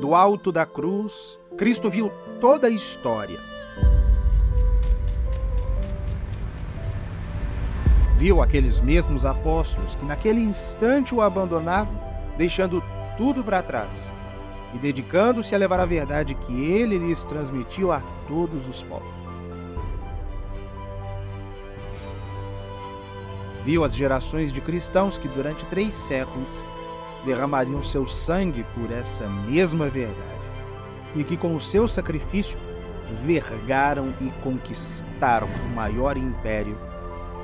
Do alto da cruz, Cristo viu toda a história. Viu aqueles mesmos apóstolos que naquele instante o abandonavam, deixando tudo para trás e dedicando-se a levar a verdade que ele lhes transmitiu a todos os povos. Viu as gerações de cristãos que durante 3 séculos derramariam seu sangue por essa mesma verdade, e que com o seu sacrifício vergaram e conquistaram o maior império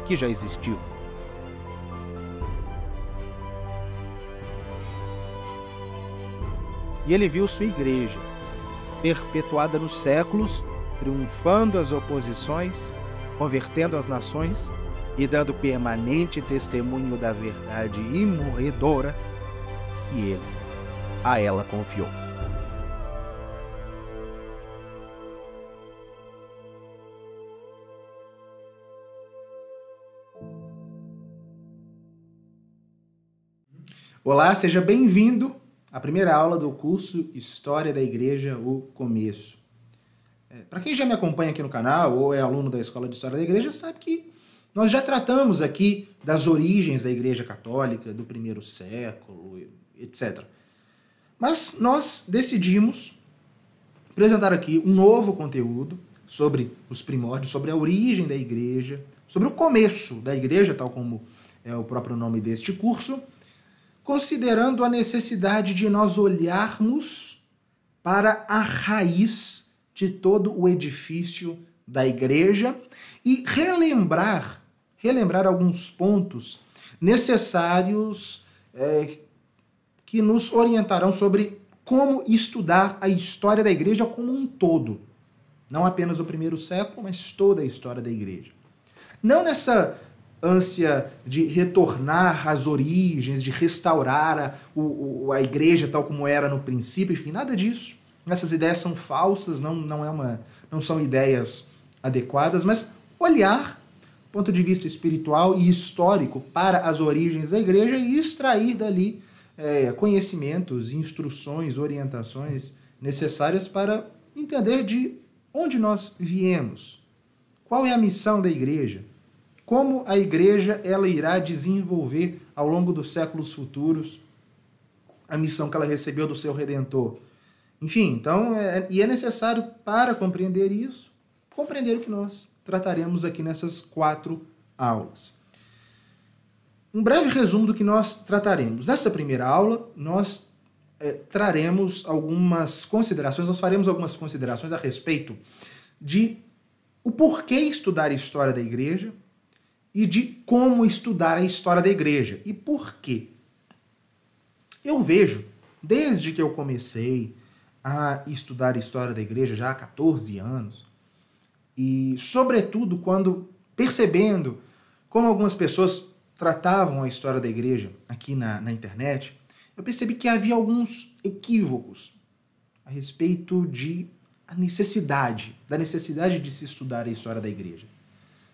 que já existiu. E ele viu sua igreja, perpetuada nos séculos, triunfando as oposições, convertendo as nações e dando permanente testemunho da verdade imorredora que ele a ela confiou. Olá, seja bem-vindo à primeira aula do curso História da Igreja, o Começo. Para quem já me acompanha aqui no canal ou é aluno da Escola de História da Igreja, sabe que nós já tratamos aqui das origens da Igreja Católica, do primeiro século, etc. Mas nós decidimos apresentar aqui um novo conteúdo sobre os primórdios, sobre a origem da Igreja, sobre o começo da Igreja, tal como é o próprio nome deste curso, considerando a necessidade de nós olharmos para a raiz de todo o edifício da Igreja e relembrar alguns pontos necessários que nos orientarão sobre como estudar a história da Igreja como um todo. Não apenas o primeiro século, mas toda a história da Igreja. Não nessa ânsia de retornar às origens, de restaurar a Igreja tal como era no princípio, enfim, nada disso. Essas ideias são falsas, não são ideias adequadas, mas olhar do ponto de vista espiritual e histórico para as origens da Igreja e extrair dali conhecimentos, instruções, orientações necessárias para entender de onde nós viemos, qual é a missão da Igreja, como a Igreja ela irá desenvolver ao longo dos séculos futuros a missão que ela recebeu do seu Redentor. Enfim, então, é necessário para compreender isso, compreender o que nós trataremos aqui nessas 4 aulas. Um breve resumo do que nós trataremos. Nessa primeira aula, nós traremos algumas considerações, nós faremos algumas considerações a respeito de o porquê estudar a história da Igreja e de como estudar a história da Igreja. E por quê? Eu vejo, desde que eu comecei a estudar a história da Igreja já há 14 anos, e sobretudo quando percebendo como algumas pessoas tratavam a história da Igreja aqui na internet, eu percebi que havia alguns equívocos a respeito da necessidade de se estudar a história da Igreja.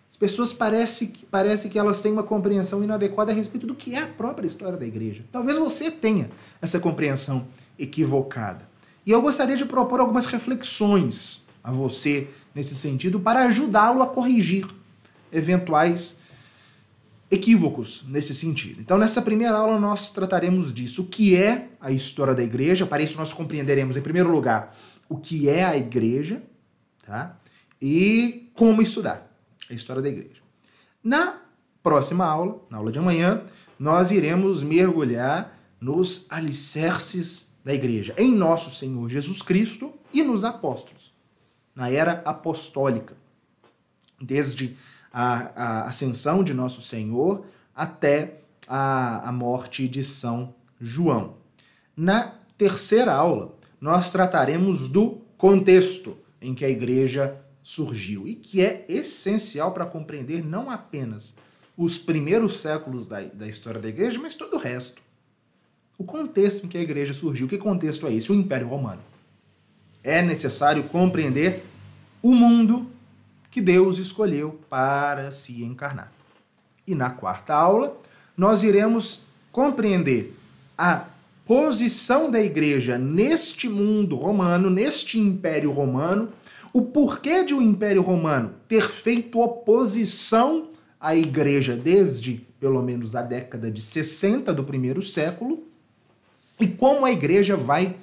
As pessoas parece que elas têm uma compreensão inadequada a respeito do que é a própria história da Igreja. Talvez você tenha essa compreensão equivocada. E eu gostaria de propor algumas reflexões a você nesse sentido para ajudá-lo a corrigir eventuais equívocos nesse sentido. Então, nessa primeira aula, nós trataremos disso. O que é a história da Igreja? Para isso, nós compreenderemos, em primeiro lugar, o que é a Igreja, tá? E como estudar a história da Igreja. Na próxima aula, na aula de amanhã, nós iremos mergulhar nos alicerces da Igreja, em Nosso Senhor Jesus Cristo e nos apóstolos, na era apostólica, desde a ascensão de Nosso Senhor até a morte de São João. Na terceira aula, nós trataremos do contexto em que a Igreja surgiu e que é essencial para compreender não apenas os primeiros séculos da história da igreja, mas todo o resto. O contexto em que a igreja surgiu, que contexto é esse? O Império Romano. É necessário compreender o mundo que Deus escolheu para se encarnar. E na quarta aula, nós iremos compreender a posição da igreja neste mundo romano, neste Império Romano, o porquê de o Império Romano ter feito oposição à igreja desde, pelo menos, a década de 60 do primeiro século, e como a igreja vai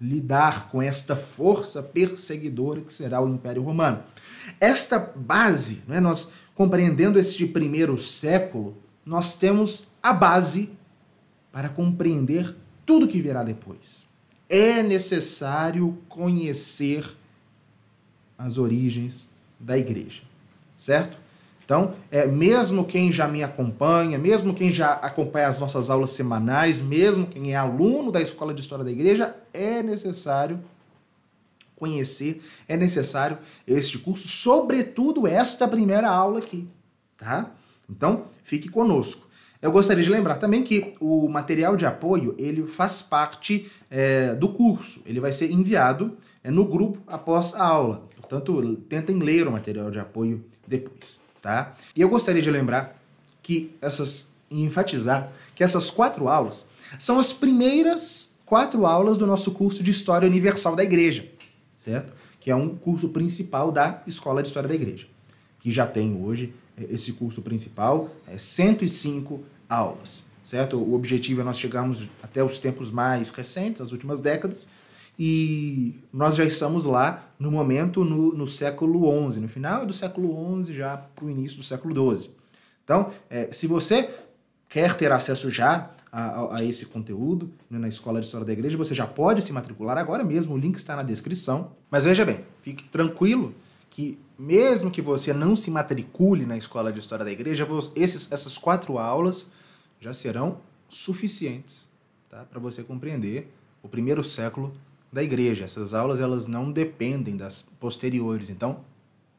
lidar com esta força perseguidora que será o Império Romano. Esta base, né, nós compreendendo este primeiro século, nós temos a base para compreender tudo que virá depois. É necessário conhecer as origens da igreja, certo? Então, mesmo quem já me acompanha, mesmo quem já acompanha as nossas aulas semanais, mesmo quem é aluno da Escola de História da Igreja, é necessário conhecer, é necessário este curso, sobretudo esta primeira aula aqui, tá? Então, fique conosco. Eu gostaria de lembrar também que o material de apoio, ele faz parte do curso, ele vai ser enviado no grupo após a aula. Portanto, tentem ler o material de apoio depois. Tá? E eu gostaria de lembrar e enfatizar que essas 4 aulas são as primeiras 4 aulas do nosso curso de História Universal da Igreja, certo? Que é um curso principal da Escola de História da Igreja, que já tem hoje esse curso principal, 105 aulas, certo? O objetivo é nós chegarmos até os tempos mais recentes, as últimas décadas, e nós já estamos lá, no momento, no século XI, no final do século XI, já para o início do século XII. Então, se você quer ter acesso já a esse conteúdo, né, na Escola de História da Igreja, você já pode se matricular agora mesmo, o link está na descrição. Mas veja bem, fique tranquilo que, mesmo que você não se matricule na Escola de História da Igreja, essas 4 aulas já serão suficientes, tá, para você compreender o primeiro século da igreja. Essas aulas, elas não dependem das posteriores. Então,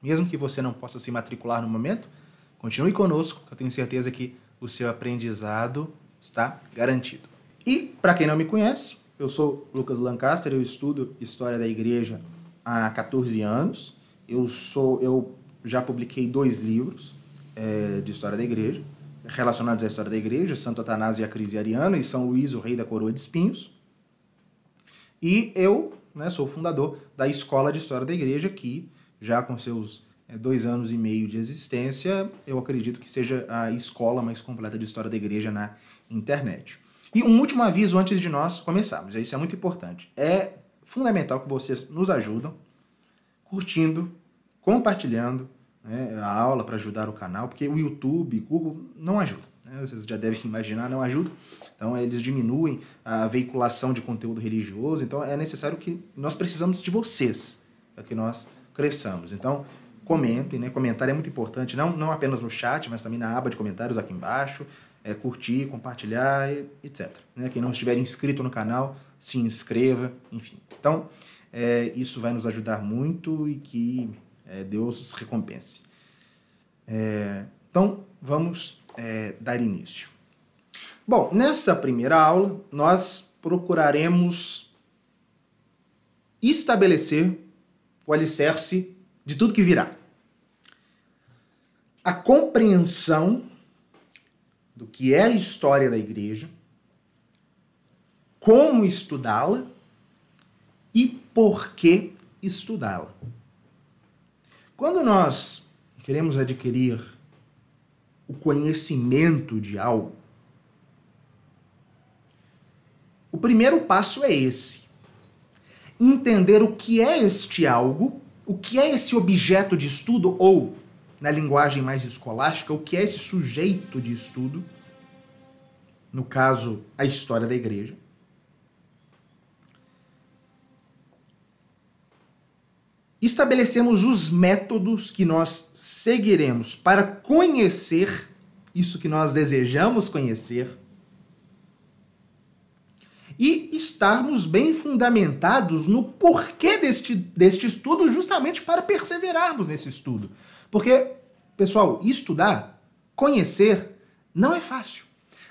mesmo que você não possa se matricular no momento, continue conosco, que eu tenho certeza que o seu aprendizado está garantido. E, para quem não me conhece, eu sou Lucas Lancaster, eu estudo História da Igreja há 14 anos. Eu já publiquei 2 livros de História da Igreja, relacionados à História da Igreja, Santo Atanásio e a Crise Ariana, e São Luís, o Rei da Coroa de Espinhos. E eu, né, sou o fundador da Escola de História da Igreja, que já com seus 2 anos e meio de existência, eu acredito que seja a escola mais completa de História da Igreja na internet. E um último aviso antes de nós começarmos, isso é muito importante. É fundamental que vocês nos ajudem curtindo, compartilhando, né, a aula para ajudar o canal, porque o YouTube, Google não ajuda. Vocês já devem imaginar, não ajuda. Então, eles diminuem a veiculação de conteúdo religioso. Então, é necessário que nós precisamos de vocês para que nós cresçamos. Então, comentem, né? Comentário é muito importante, não apenas no chat, mas também na aba de comentários aqui embaixo. Curtir, compartilhar, etc. Né? Quem não estiver inscrito no canal, se inscreva, enfim. Então, isso vai nos ajudar muito e que Deus os recompense. Então, vamos dar início. Bom, nessa primeira aula, nós procuraremos estabelecer o alicerce de tudo que virá. A compreensão do que é a história da igreja, como estudá-la e por que estudá-la. Quando nós queremos adquirir o conhecimento de algo, o primeiro passo é esse. Entender o que é este algo, o que é esse objeto de estudo, ou, na linguagem mais escolástica, o que é esse sujeito de estudo, no caso, a história da igreja. Estabelecemos os métodos que nós seguiremos para conhecer isso que nós desejamos conhecer e estarmos bem fundamentados no porquê deste estudo, justamente para perseverarmos nesse estudo. Porque, pessoal, estudar, Conhecer não é fácil.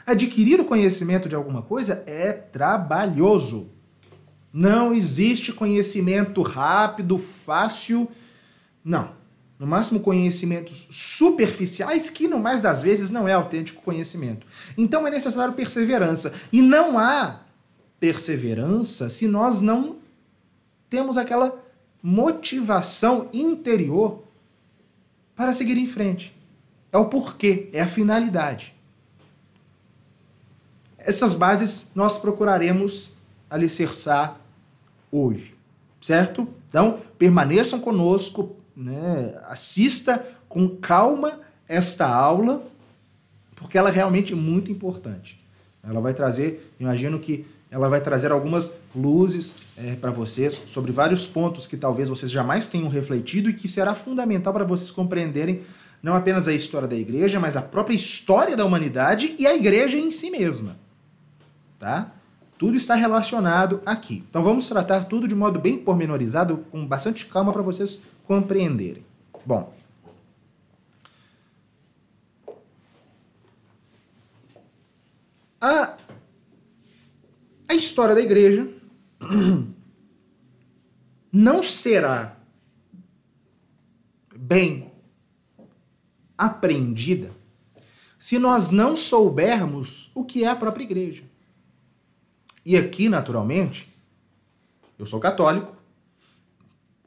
Adquirir o conhecimento de alguma coisa é trabalhoso. Não existe conhecimento rápido, fácil, não. No máximo conhecimentos superficiais, que no mais das vezes não é autêntico conhecimento. Então é necessário perseverança. E não há perseverança se nós não temos aquela motivação interior para seguir em frente. É o porquê, é a finalidade. Essas bases nós procuraremos alicerçar hoje, certo? Então, permaneçam conosco, né? Assista com calma esta aula, porque ela é realmente muito importante. Ela vai trazer, imagino que ela vai trazer algumas luzes para vocês sobre vários pontos que talvez vocês jamais tenham refletido e que será fundamental para vocês compreenderem não apenas a história da Igreja, mas a própria história da humanidade e a Igreja em si mesma, tá? Tudo está relacionado aqui. Então vamos tratar tudo de modo bem pormenorizado, com bastante calma para vocês compreenderem. Bom, a história da Igreja não será bem aprendida se nós não soubermos o que é a própria Igreja. E aqui, naturalmente, eu sou católico,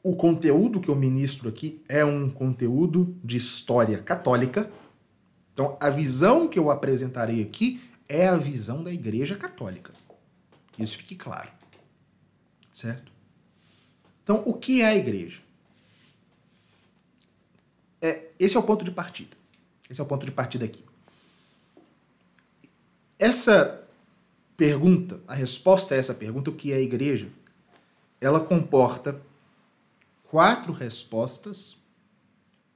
o conteúdo que eu ministro aqui é um conteúdo de história católica, então a visão que eu apresentarei aqui é a visão da Igreja Católica, isso fique claro, certo? Então, o que é a Igreja? Esse é o ponto de partida, esse é o ponto de partida aqui. Essa pergunta, a resposta a essa pergunta, o que é a Igreja, ela comporta 4 respostas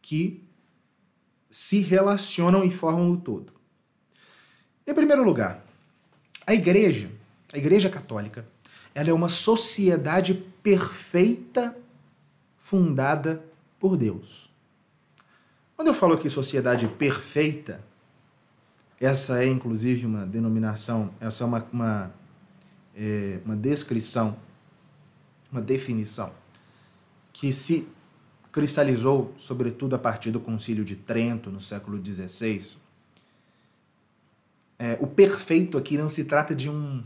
que se relacionam e formam o todo. Em primeiro lugar, a Igreja Católica, ela é uma sociedade perfeita fundada por Deus. Quando eu falo aqui sociedade perfeita, essa é, inclusive, uma denominação, essa é uma descrição, uma definição que se cristalizou, sobretudo, a partir do Concílio de Trento, no século XVI. O perfeito aqui não se trata de uma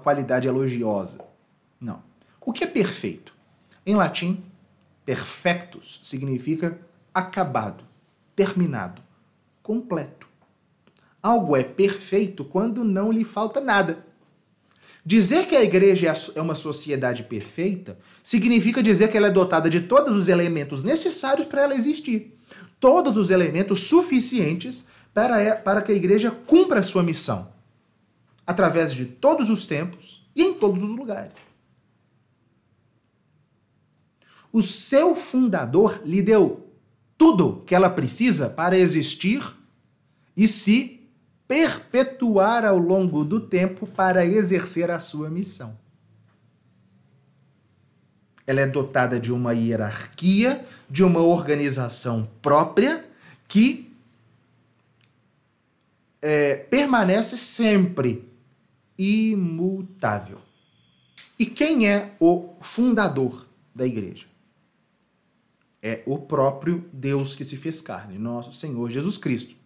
qualidade elogiosa, não. O que é perfeito? Em latim, perfectus significa acabado, terminado, completo. Algo é perfeito quando não lhe falta nada. Dizer que a Igreja é uma sociedade perfeita significa dizer que ela é dotada de todos os elementos necessários para ela existir. Todos os elementos suficientes para que a Igreja cumpra a sua missão, através de todos os tempos e em todos os lugares. O seu fundador lhe deu tudo que ela precisa para existir e se perpetuar ao longo do tempo para exercer a sua missão. Ela é dotada de uma hierarquia, de uma organização própria que permanece sempre imutável. E quem é o fundador da Igreja? É o próprio Deus que se fez carne, Nosso Senhor Jesus Cristo.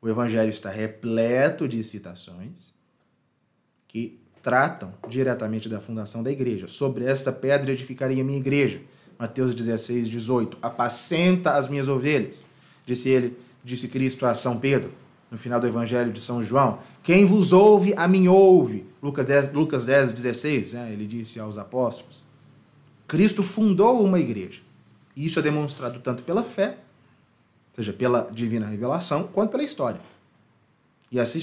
O Evangelho está repleto de citações que tratam diretamente da fundação da Igreja. Sobre esta pedra edificarei a minha Igreja. Mateus 16, 18. Apacenta as minhas ovelhas, disse Cristo a São Pedro, no final do Evangelho de São João. Quem vos ouve, a mim ouve. Lucas 10, 16, né? Ele disse aos apóstolos. Cristo fundou uma Igreja. E isso é demonstrado tanto pela fé, ou seja, pela divina revelação, quanto pela história. E a fé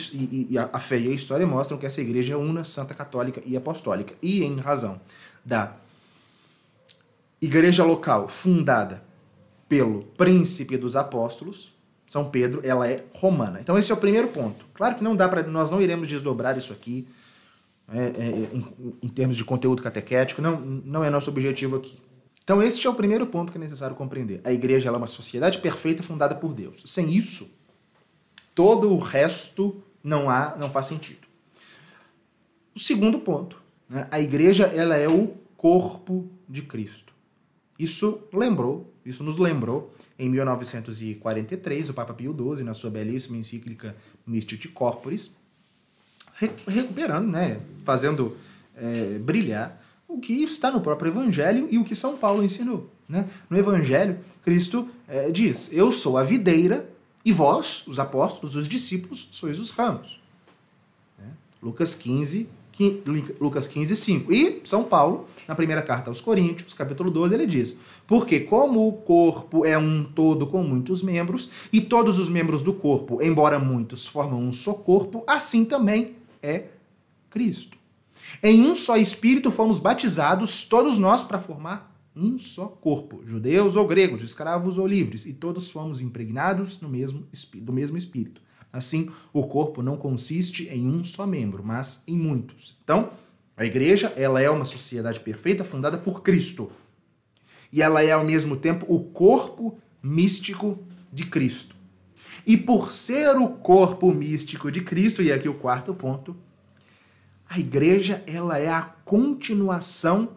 e a história mostram que essa Igreja é una, santa, católica e apostólica. E em razão da Igreja local fundada pelo príncipe dos apóstolos, São Pedro, ela é romana. Então esse é o primeiro ponto. Claro que não dá para nós não iremos desdobrar isso aqui, em termos de conteúdo catequético, não é nosso objetivo aqui. Então este é o primeiro ponto que é necessário compreender. A igreja ela é uma sociedade perfeita fundada por Deus. Sem isso, todo o resto não faz sentido. O segundo ponto, né? A igreja ela é o corpo de Cristo. Isso nos lembrou em 1943, o Papa Pio XII, na sua belíssima encíclica Mystici Corporis, recuperando, né, fazendo brilhar o que está no próprio Evangelho e o que São Paulo ensinou, né? No Evangelho, Cristo diz, eu sou a videira e vós, os apóstolos, os discípulos, sois os ramos. Né? Lucas 15, 5. E São Paulo, na Primeira Carta aos Coríntios, capítulo 12, ele diz, porque como o corpo é um todo com muitos membros, e todos os membros do corpo, embora muitos, formam um só corpo, assim também é Cristo. Em um só Espírito fomos batizados, todos nós, para formar um só corpo, judeus ou gregos, escravos ou livres, e todos fomos impregnados do mesmo Espírito. Assim, o corpo não consiste em um só membro, mas em muitos. Então, a igreja ela é uma sociedade perfeita fundada por Cristo. E ela é, ao mesmo tempo, o corpo místico de Cristo. E por ser o corpo místico de Cristo, e aqui o quarto ponto, a igreja ela é a continuação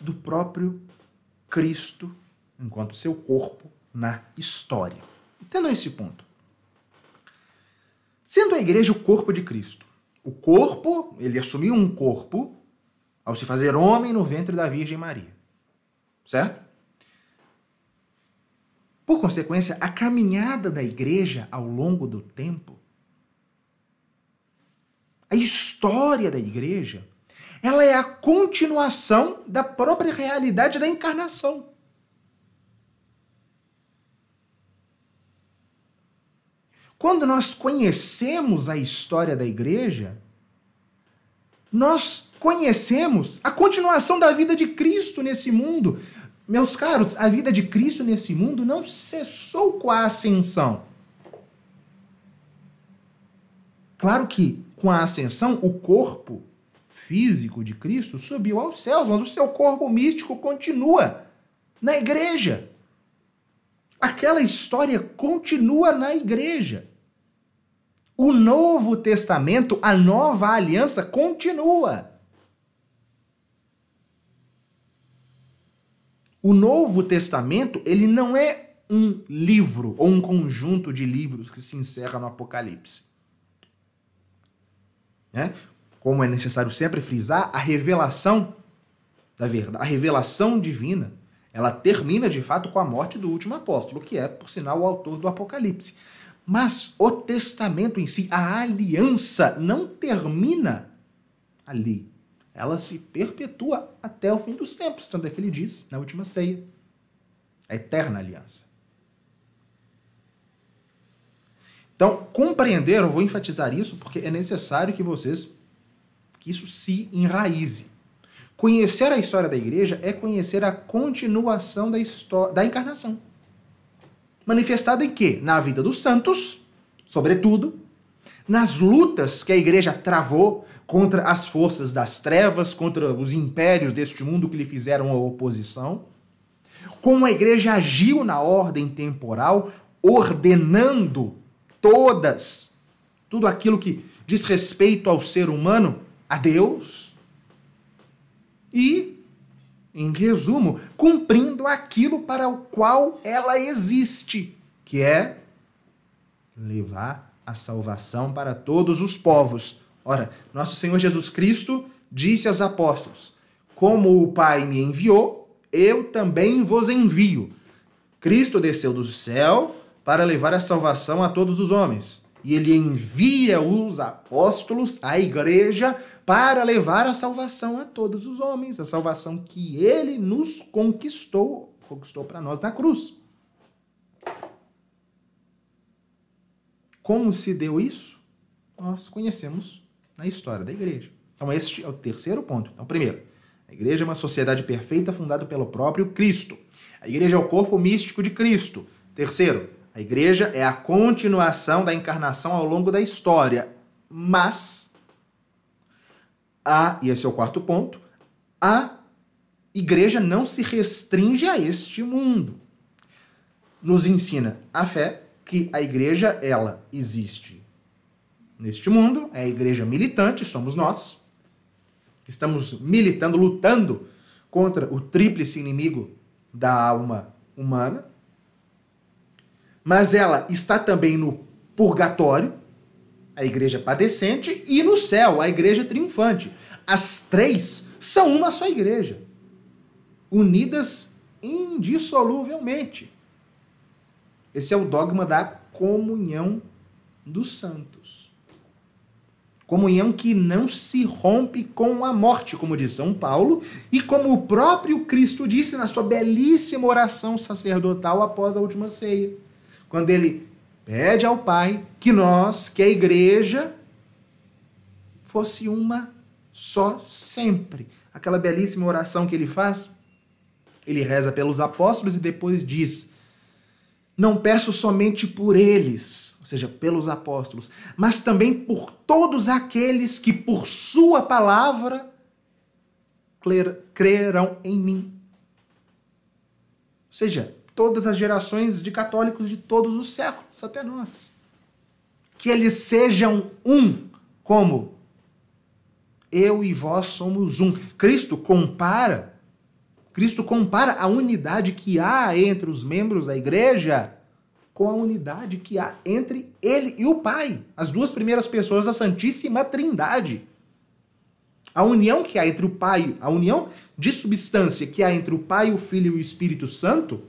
do próprio Cristo, enquanto seu corpo, na história. Entendam esse ponto. Sendo a igreja o corpo de Cristo, o corpo, ele assumiu um corpo ao se fazer homem no ventre da Virgem Maria, certo? Por consequência, a caminhada da igreja ao longo do tempo, a história da igreja, ela é a continuação da própria realidade da encarnação. Quando nós conhecemos a história da igreja, nós conhecemos a continuação da vida de Cristo nesse mundo. Meus caros, a vida de Cristo nesse mundo não cessou com a ascensão. Claro que, com a ascensão, o corpo físico de Cristo subiu aos céus, mas o seu corpo místico continua na igreja. Aquela história continua na igreja. O Novo Testamento, a nova aliança, continua. O Novo Testamento, ele não é um livro ou um conjunto de livros que se encerra no Apocalipse. Né? Como é necessário sempre frisar, a revelação da verdade, a revelação divina, ela termina, de fato, com a morte do último apóstolo, que é, por sinal, o autor do Apocalipse. Mas o testamento em si, a aliança, não termina ali. Ela se perpetua até o fim dos tempos, tanto é que ele diz na Última Ceia. A eterna aliança. Então, compreender, eu vou enfatizar isso, porque é necessário que isso se enraize. Conhecer a história da igreja é conhecer a continuação da história da encarnação. Manifestada em quê? Na vida dos santos, sobretudo, nas lutas que a igreja travou contra as forças das trevas, contra os impérios deste mundo que lhe fizeram a oposição, como a igreja agiu na ordem temporal, ordenando tudo aquilo que diz respeito ao ser humano, a Deus, e, em resumo, cumprindo aquilo para o qual ela existe, que é levar a salvação para todos os povos. Ora, Nosso Senhor Jesus Cristo disse aos apóstolos, como o Pai me enviou, eu também vos envio. Cristo desceu do céu para levar a salvação a todos os homens. E ele envia os apóstolos, a igreja, para levar a salvação a todos os homens, a salvação que ele nos conquistou para nós na cruz. Como se deu isso? Nós conhecemos na história da igreja. Então este é o terceiro ponto. Então, primeiro, a igreja é uma sociedade perfeita fundada pelo próprio Cristo. A igreja é o corpo místico de Cristo. Terceiro, a igreja é a continuação da encarnação ao longo da história, mas, e esse é o quarto ponto, a Igreja não se restringe a este mundo. Nos ensina a fé que a igreja, ela existe neste mundo, é a igreja militante, somos nós, que estamos militando, lutando contra o tríplice inimigo da alma humana, mas ela está também no purgatório, a igreja padecente, e no céu, a igreja triunfante. As três são uma só igreja, unidas indissoluvelmente. Esse é o dogma da comunhão dos santos. Comunhão que não se rompe com a morte, como diz São Paulo, e como o próprio Cristo disse na sua belíssima oração sacerdotal após a Última Ceia, quando ele pede ao Pai que nós, que a igreja, fosse uma só sempre. Aquela belíssima oração que ele faz, ele reza pelos apóstolos e depois diz: não peço somente por eles, ou seja, pelos apóstolos, mas também por todos aqueles que por sua palavra crerão em mim. Ou seja, todas as gerações de católicos de todos os séculos, até nós. Que eles sejam um, como eu e vós somos um. Cristo compara a unidade que há entre os membros da igreja com a unidade que há entre ele e o Pai, as duas primeiras pessoas da Santíssima Trindade. A união que há entre o Pai, a união de substância que há entre o Pai, o Filho e o Espírito Santo,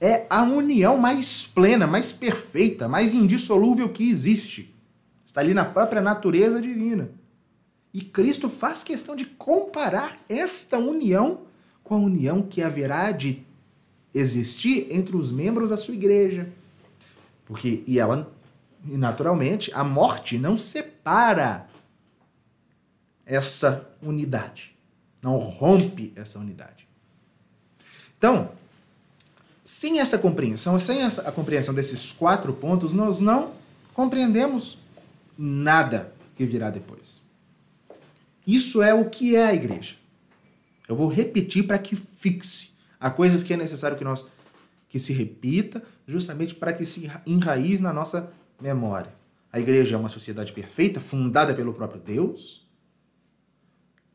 é a união mais plena, mais perfeita, mais indissolúvel que existe. Está ali na própria natureza divina. E Cristo faz questão de comparar esta união com a união que haverá de existir entre os membros da sua igreja. Porque, naturalmente, a morte não separa essa unidade, não rompe essa unidade. Então, sem essa compreensão, a compreensão desses quatro pontos, nós não compreendemos nada que virá depois. Isso é o que é a igreja. Eu vou repetir para que fixe. Há coisas que é necessário que se repita, justamente para que se enraize na nossa memória. A igreja é uma sociedade perfeita, fundada pelo próprio Deus.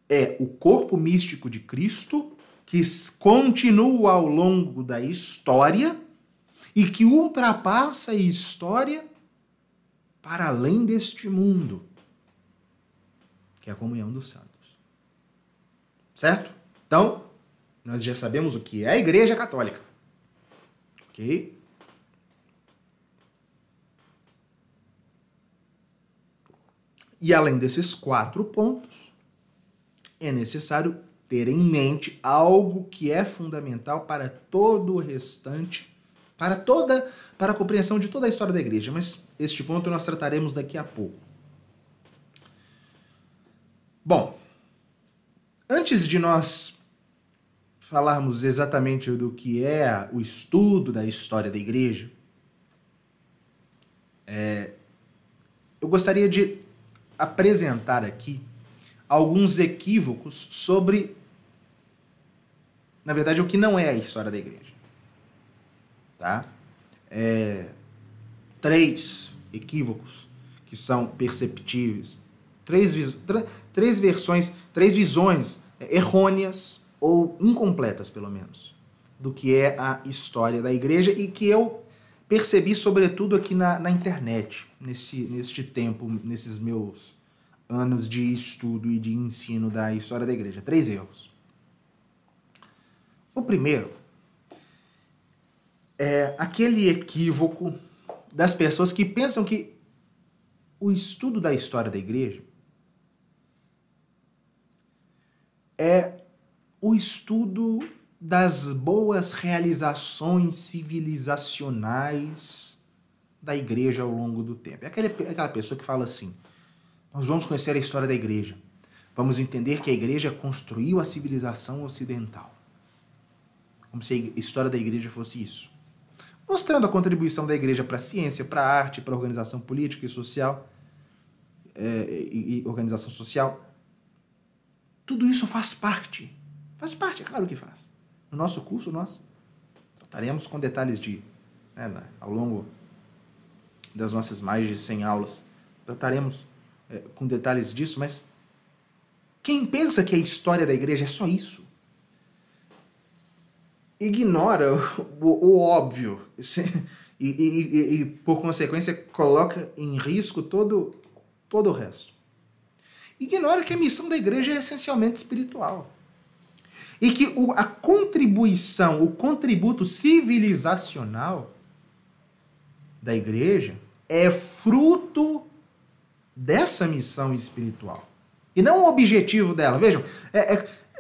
É o corpo místico de Cristo, que continua ao longo da história e que ultrapassa a história para além deste mundo, que é a comunhão dos santos. Certo? Então, nós já sabemos o que é a Igreja Católica. Ok? E além desses quatro pontos, é necessário ter em mente algo que é fundamental para todo o restante, para a compreensão de toda a história da Igreja. Mas este ponto nós trataremos daqui a pouco. Bom, antes de nós falarmos exatamente do que é o estudo da história da Igreja, eu gostaria de apresentar aqui alguns equívocos sobre, na verdade, o que não é a história da Igreja. Tá? Três equívocos que são perceptíveis. Três visões errôneas ou incompletas, pelo menos, do que é a história da Igreja e que eu percebi, sobretudo, aqui na internet, neste tempo, nesses meus anos de estudo e de ensino da história da Igreja. Três erros. O primeiro é aquele equívoco das pessoas que pensam que o estudo da história da Igreja é o estudo das boas realizações civilizacionais da igreja ao longo do tempo. É aquela pessoa que fala assim: nós vamos conhecer a história da igreja, vamos entender que a igreja construiu a civilização ocidental. Como se a história da igreja fosse isso. Mostrando a contribuição da igreja para a ciência, para a arte, para a organização política e social, tudo isso faz parte Faz parte, é claro que faz. No nosso curso, nós trataremos com detalhes de, ao longo das nossas mais de 100 aulas, trataremos com detalhes disso, mas quem pensa que a história da igreja é só isso, ignora o óbvio e, por consequência, coloca em risco todo o resto. Ignora que a missão da igreja é essencialmente espiritual. E que a contribuição, o contributo civilizacional da igreja é fruto dessa missão espiritual. E não o objetivo dela. Vejam,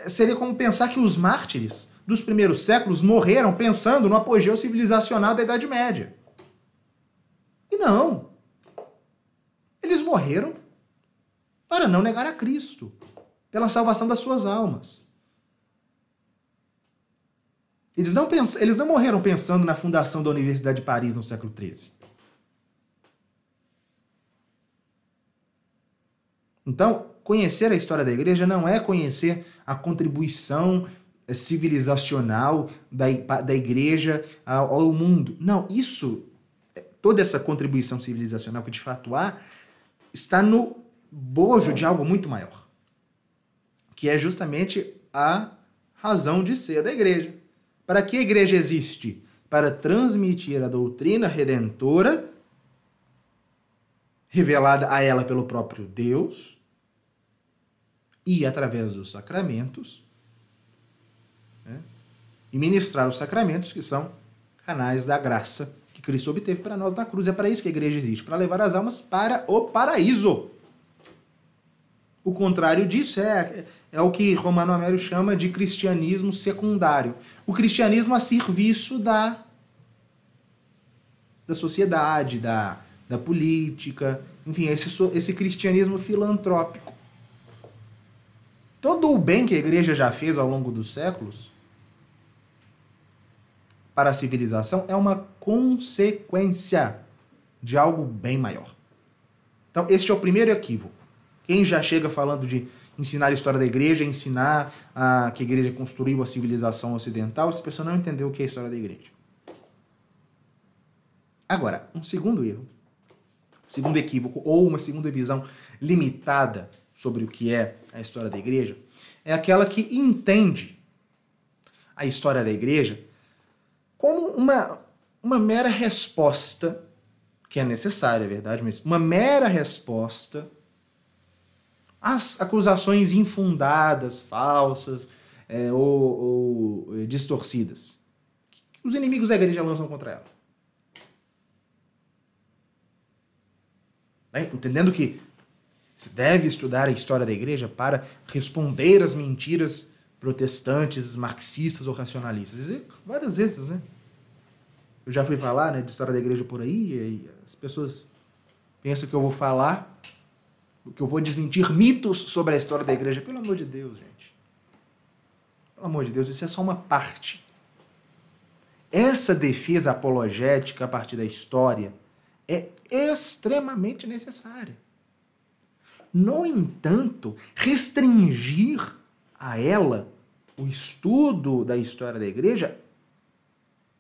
seria como pensar que os mártires dos primeiros séculos morreram pensando no apogeu civilizacional da Idade Média. E não. Eles morreram para não negar a Cristo, pela salvação das suas almas. Eles não morreram pensando na fundação da Universidade de Paris no século XIII. Então, conhecer a história da igreja não é conhecer a contribuição civilizacional da igreja ao mundo. Não, toda essa contribuição civilizacional que de fato há, está no bojo de algo muito maior, que é justamente a razão de ser da igreja. Para que a igreja existe? Para transmitir a doutrina redentora, revelada a ela pelo próprio Deus, e através dos sacramentos, e ministrar os sacramentos, que são canais da graça que Cristo obteve para nós na cruz. É para isso que a igreja existe, para levar as almas para o paraíso. O contrário disso é o que Romano Amério chama de cristianismo secundário. O cristianismo a serviço da sociedade, da política, enfim, esse cristianismo filantrópico. Todo o bem que a igreja já fez ao longo dos séculos para a civilização é uma consequência de algo bem maior. Então, este é o primeiro equívoco. Quem já chega falando de ensinar a história da igreja, ensinar que a igreja construiu a civilização ocidental, essa pessoa não entendeu o que é a história da igreja. Agora, um segundo erro, segundo equívoco, ou uma segunda visão limitada sobre o que é a história da igreja, é aquela que entende a história da igreja como uma mera resposta, que é necessária, é verdade, mas uma mera resposta as acusações infundadas, falsas ou distorcidas que os inimigos da igreja lançam contra ela. Entendendo que se deve estudar a história da igreja para responder às mentiras protestantes, marxistas ou racionalistas. E várias vezes, eu já fui falar de história da igreja por aí, e as pessoas pensam que eu vou falar, que eu vou desmentir mitos sobre a história da igreja. Pelo amor de Deus, gente. Pelo amor de Deus, isso é só uma parte. Essa defesa apologética a partir da história é extremamente necessária. No entanto, restringir a ela o estudo da história da igreja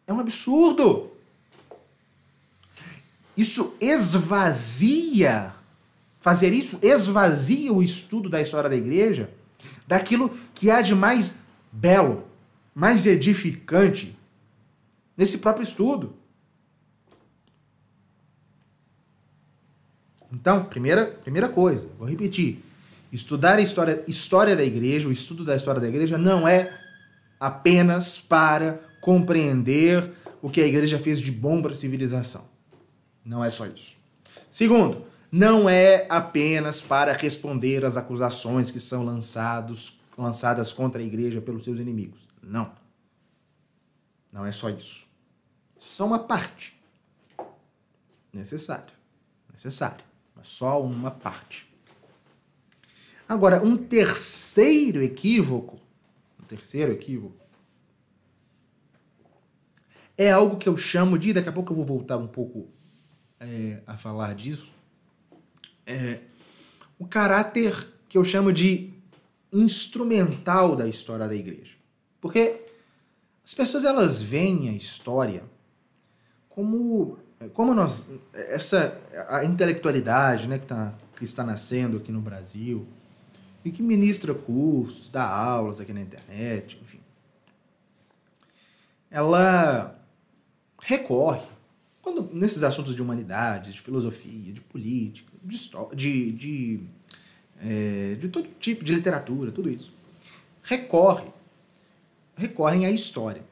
é um absurdo. Fazer isso esvazia o estudo da história da igreja daquilo que há de mais belo, mais edificante nesse próprio estudo. Então, primeira coisa, vou repetir. Estudar a história da igreja, o estudo da história da igreja, não é apenas para compreender o que a igreja fez de bom para a civilização. Não é só isso. Segundo, não é apenas para responder às acusações que são lançadas contra a igreja pelos seus inimigos. Não. Não é só isso. Isso é só uma parte. Necessário. Mas só uma parte. Agora, um terceiro equívoco, é algo que eu chamo de, daqui a pouco eu vou voltar um pouco a falar disso, o caráter que eu chamo de instrumental da história da Igreja. Porque as pessoas, elas veem a história como nós, a intelectualidade, né, que está nascendo aqui no Brasil e que ministra cursos, dá aulas aqui na internet, enfim, ela recorre, quando, nesses assuntos de humanidades, de filosofia, de política, de história, de todo tipo de literatura, tudo isso, recorrem à história.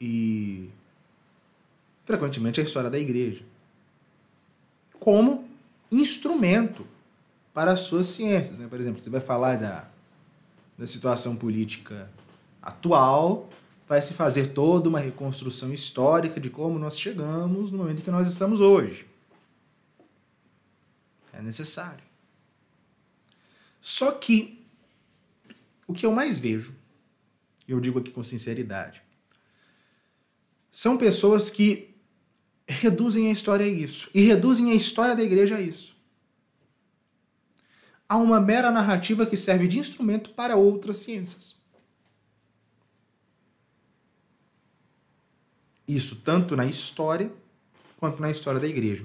E, frequentemente, à história da Igreja, como instrumento para as suas ciências, né? Por exemplo, você vai falar da situação política atual, vai se fazer toda uma reconstrução histórica de como nós chegamos no momento em que nós estamos hoje. É necessário. Só que o que eu mais vejo, e eu digo aqui com sinceridade, são pessoas que reduzem a história a isso, e reduzem a história da Igreja a isso. Há uma mera narrativa que serve de instrumento para outras ciências. Isso tanto na história quanto na história da Igreja.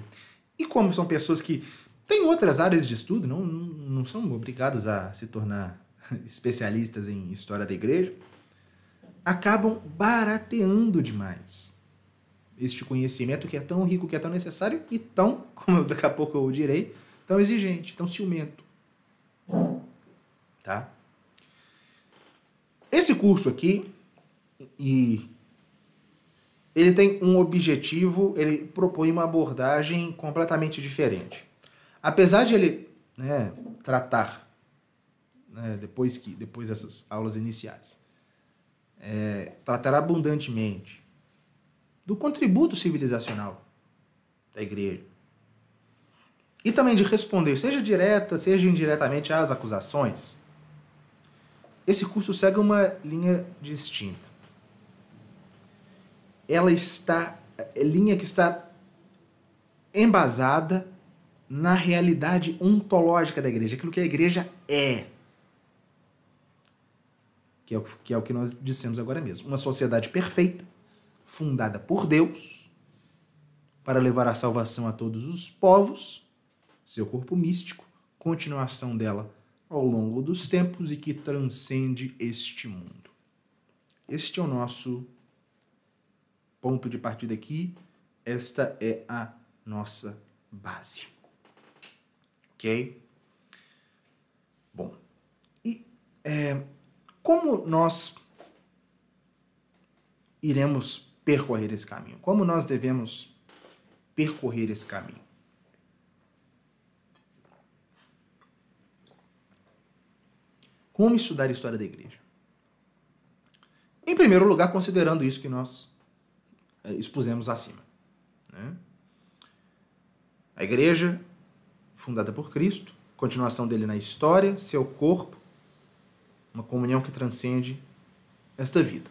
E como são pessoas que tem outras áreas de estudo, não são obrigados a se tornar especialistas em história da Igreja, acabam barateando demais este conhecimento que é tão rico, que é tão necessário e tão, como daqui a pouco eu direi, tão exigente, tão ciumento. Tá? Esse curso aqui, ele tem um objetivo, ele propõe uma abordagem completamente diferente. Apesar de ele, né, tratar, né, depois dessas aulas iniciais, tratar abundantemente do contributo civilizacional da Igreja e também de responder, seja direta, seja indiretamente, às acusações, esse curso segue uma linha distinta. Ela está, é linha que está embasada na realidade ontológica da Igreja, aquilo que a Igreja é. Que é o que nós dissemos agora mesmo. Uma sociedade perfeita, fundada por Deus, para levar a salvação a todos os povos, seu corpo místico, continuação dela ao longo dos tempos e que transcende este mundo. Este é o nosso ponto de partida aqui, esta é a nossa base. Ok? Bom, e como nós iremos percorrer esse caminho? Como nós devemos percorrer esse caminho? Como estudar a história da Igreja? Em primeiro lugar, considerando isso que nós expusemos acima, né? A Igreja, fundada por Cristo, continuação dele na história, seu corpo, uma comunhão que transcende esta vida.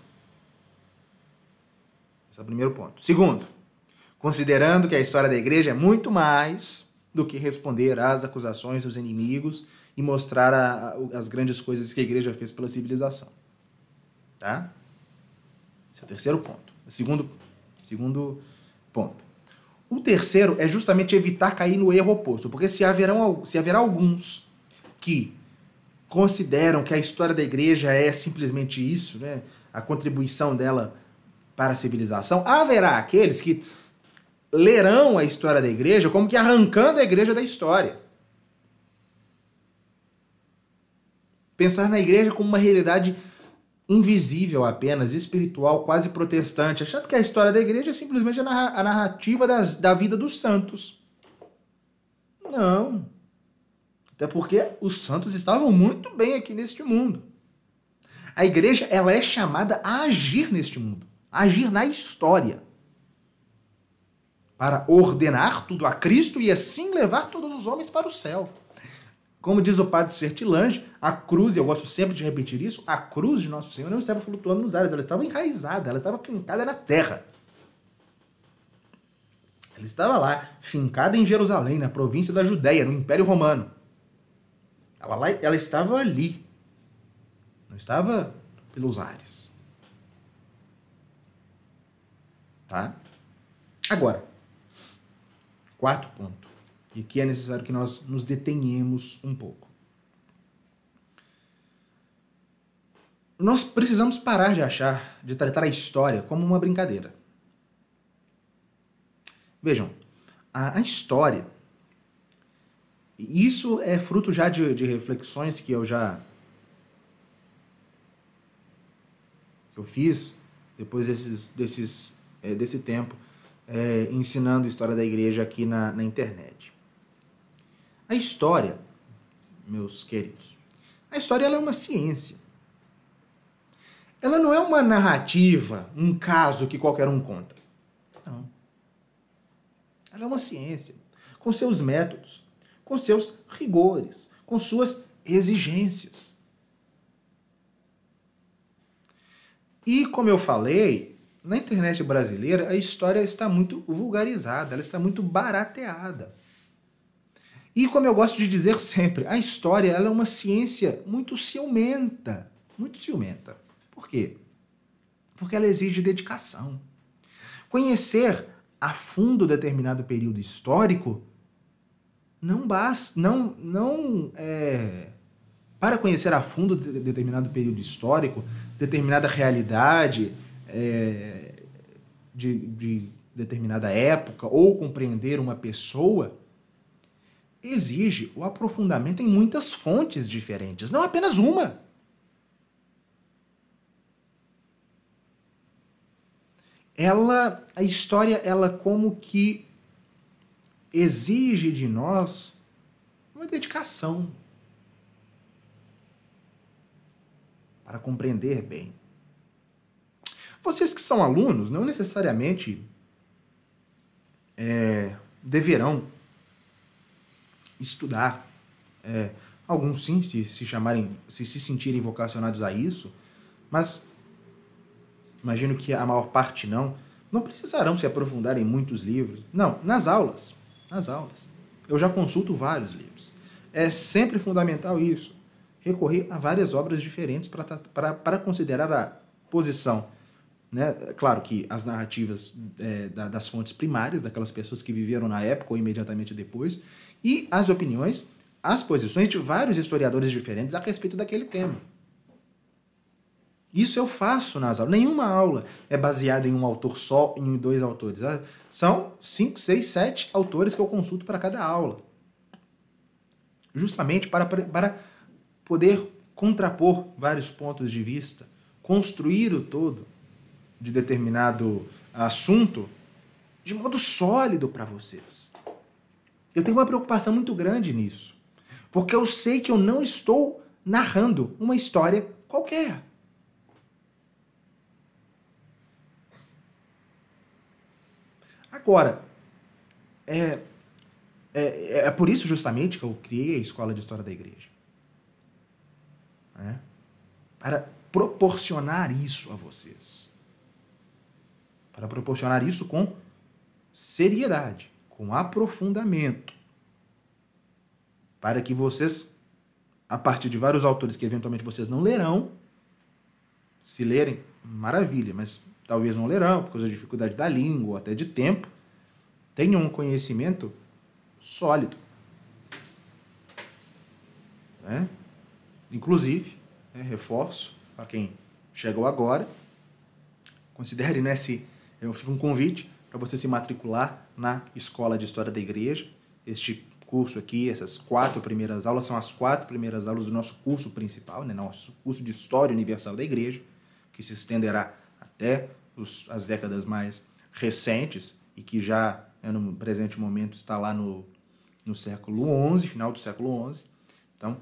Esse é o primeiro ponto. Segundo, considerando que a história da Igreja é muito mais do que responder às acusações dos inimigos e mostrar as grandes coisas que a Igreja fez pela civilização. Tá? Esse é o terceiro ponto. O segundo ponto. O terceiro é justamente evitar cair no erro oposto, porque se haverá alguns que consideram que a história da Igreja é simplesmente isso, né, a contribuição dela para a civilização, haverá aqueles que lerão a história da Igreja como que arrancando a Igreja da história. Pensar na Igreja como uma realidade invisível apenas, espiritual, quase protestante, achando que a história da Igreja é simplesmente a narrativa da vida dos santos. Não. Até porque os santos estavam muito bem aqui neste mundo. A Igreja, ela é chamada a agir neste mundo, a agir na história, para ordenar tudo a Cristo e assim levar todos os homens para o céu. Como diz o Padre Sertilange, a cruz, eu gosto sempre de repetir isso, a cruz de Nosso Senhor não estava flutuando nos ares, ela estava enraizada, ela estava fincada na terra. Ela estava lá, fincada em Jerusalém, na província da Judéia, no Império Romano. Ela estava ali, não estava pelos ares. Tá? Agora, quarto ponto, e aqui é necessário que nós nos detenhamos um pouco. Nós precisamos parar de achar, de tratar a história como uma brincadeira. Vejam, a história, isso é fruto já de reflexões que eu fiz depois desse tempo ensinando história da igreja aqui na internet. A história, meus queridos, a história ela é uma ciência. Ela não é uma narrativa, um caso que qualquer um conta. Não. Ela é uma ciência, com seus métodos, com seus rigores, com suas exigências. E, como eu falei, na internet brasileira, a história está muito vulgarizada, ela está muito barateada. E, como eu gosto de dizer sempre, a história ela é uma ciência muito ciumenta. Muito ciumenta. Por quê? Porque ela exige dedicação. Conhecer a fundo determinado período histórico não basta, para conhecer a fundo determinado período histórico, determinada realidade de determinada época ou compreender uma pessoa, exige o aprofundamento em muitas fontes diferentes, não apenas uma. A história, ela como que exige de nós uma dedicação para compreender bem. Vocês que são alunos não necessariamente deverão estudar. Alguns sim, se sentirem vocacionados a isso, mas imagino que a maior parte não, não precisarão se aprofundar em muitos livros. Não, nas aulas. Eu já consulto vários livros. É sempre fundamental isso, recorrer a várias obras diferentes para considerar a posição. Né? Claro que as narrativas das fontes primárias, daquelas pessoas que viveram na época ou imediatamente depois, e as opiniões, as posições de vários historiadores diferentes a respeito daquele tema. Isso eu faço nas aulas. Nenhuma aula é baseada em um autor só, em dois autores. São 5, 6, 7 autores que eu consulto para cada aula. Justamente para poder contrapor vários pontos de vista, construir o todo de determinado assunto de modo sólido para vocês. Eu tenho uma preocupação muito grande nisso, porque eu sei que eu não estou narrando uma história qualquer. Agora, é por isso justamente que eu criei a Escola de História da Igreja. Né? Para proporcionar isso a vocês. Para proporcionar isso com seriedade, com aprofundamento. Para que vocês, a partir de vários autores que eventualmente vocês não lerão, se lerem, maravilha, mas talvez não lerão, por causa da dificuldade da língua, ou até de tempo, tenham um conhecimento sólido. Né? Inclusive, reforço, para quem chegou agora, considere, né, se eu fico um convite para você se matricular na Escola de História da Igreja. Este curso aqui, essas 4 primeiras aulas, são as 4 primeiras aulas do nosso curso principal, né, nosso curso de História Universal da Igreja, que se estenderá até as décadas mais recentes e que já, no presente momento, está lá no século XI, final do século XI. Então,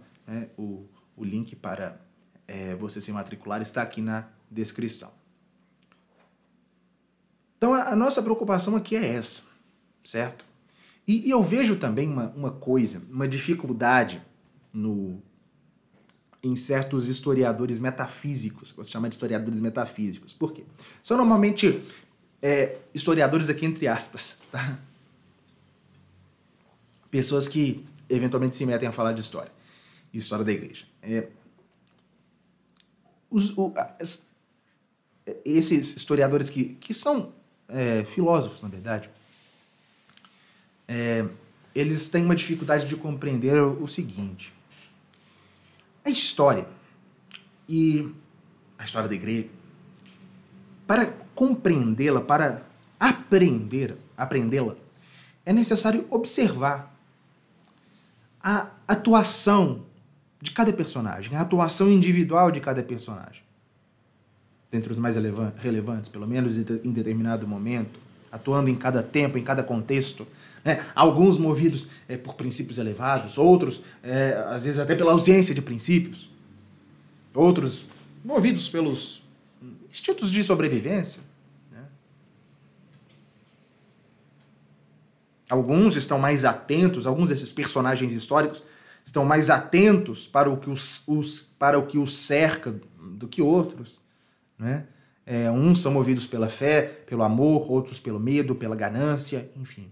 o link para você se matricular está aqui na descrição. Então, a nossa preocupação aqui é essa, certo? E eu vejo também uma coisa, uma dificuldade em certos historiadores metafísicos, vou chamar de historiadores metafísicos. Por quê? São normalmente historiadores aqui entre aspas, tá? Pessoas que eventualmente se metem a falar de história. e História da Igreja. Esses historiadores que são filósofos, na verdade, eles têm uma dificuldade de compreender o seguinte: a história e a história da Igreja, para compreendê-la, para aprendê-la, é necessário observar a atuação de cada personagem, a atuação individual de cada personagem. Dentre os mais relevantes, pelo menos em determinado momento, atuando em cada tempo, em cada contexto, né? Alguns movidos por princípios elevados, outros, às vezes, até pela ausência de princípios, outros movidos pelos instintos de sobrevivência, né? Alguns estão mais atentos, alguns desses personagens históricos estão mais atentos para o que os cerca do que outros, né? Uns são movidos pela fé, pelo amor, outros pelo medo, pela ganância, enfim,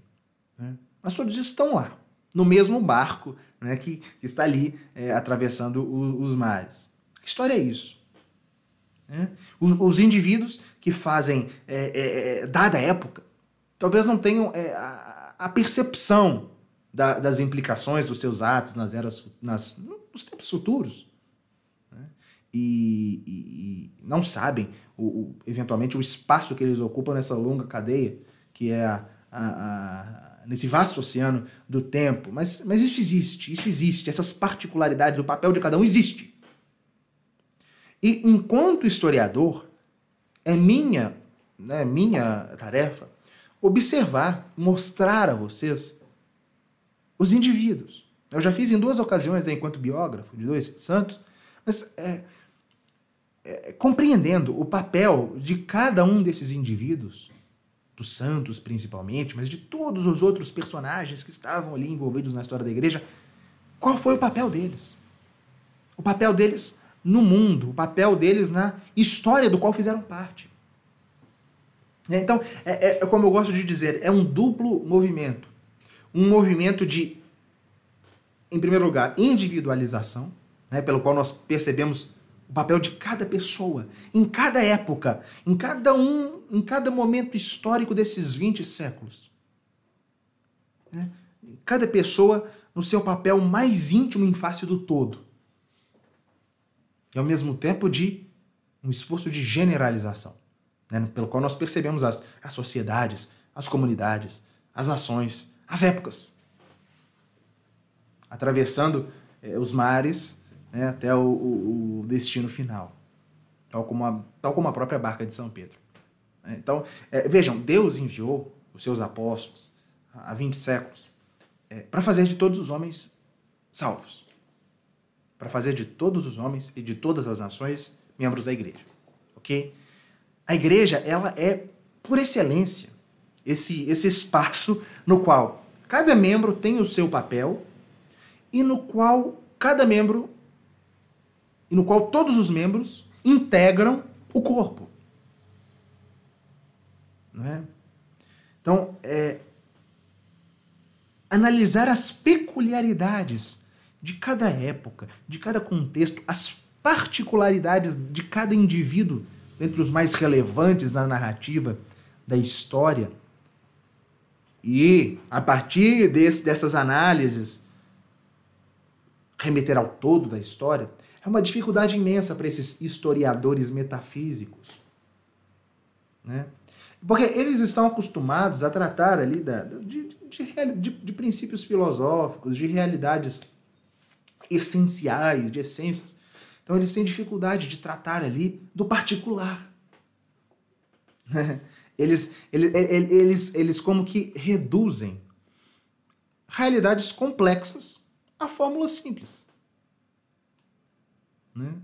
né? Mas todos estão lá, no mesmo barco, né, que está ali atravessando os mares. A história é isso, né? Os indivíduos que fazem, dada época, talvez não tenham a percepção das implicações dos seus atos nos tempos futuros, né? E não sabem, eventualmente, o espaço que eles ocupam nessa longa cadeia, que é nesse vasto oceano do tempo. Mas isso existe, essas particularidades, o papel de cada um existe. E, enquanto historiador, é minha tarefa observar, mostrar a vocês os indivíduos. Eu já fiz em duas ocasiões, né, enquanto biógrafo de dois santos, mas compreendendo o papel de cada um desses indivíduos, dos santos principalmente, mas de todos os outros personagens que estavam ali envolvidos na história da Igreja, qual foi o papel deles? O papel deles no mundo, o papel deles na história do qual fizeram parte. Então, como eu gosto de dizer, é um duplo movimento. Um movimento de, em primeiro lugar, individualização, né, pelo qual nós percebemos o papel de cada pessoa, em cada época, em cada momento histórico desses 20 séculos. Né? Cada pessoa no seu papel mais íntimo em face do todo. E, ao mesmo tempo, de um esforço de generalização, né, pelo qual nós percebemos as sociedades, as comunidades, as nações, as épocas, atravessando os mares, né, até o destino final, tal como a própria barca de São Pedro. Então, vejam, Deus enviou os seus apóstolos há 20 séculos para fazer de todos os homens salvos, para fazer de todos os homens e de todas as nações membros da Igreja. Ok? A Igreja, ela é, por excelência, esse espaço no qual cada membro tem o seu papel e no qual todos os membros integram o corpo. Não é? Então, analisar as peculiaridades de cada época, de cada contexto, as particularidades de cada indivíduo, dentre os mais relevantes na narrativa da história. E, a partir dessas análises, remeter ao todo da história é uma dificuldade imensa para esses historiadores metafísicos, né? Porque eles estão acostumados a tratar ali de princípios filosóficos, de realidades essenciais, de essências. Então, eles têm dificuldade de tratar ali do particular, né? Eles como que reduzem realidades complexas a fórmulas simples, né?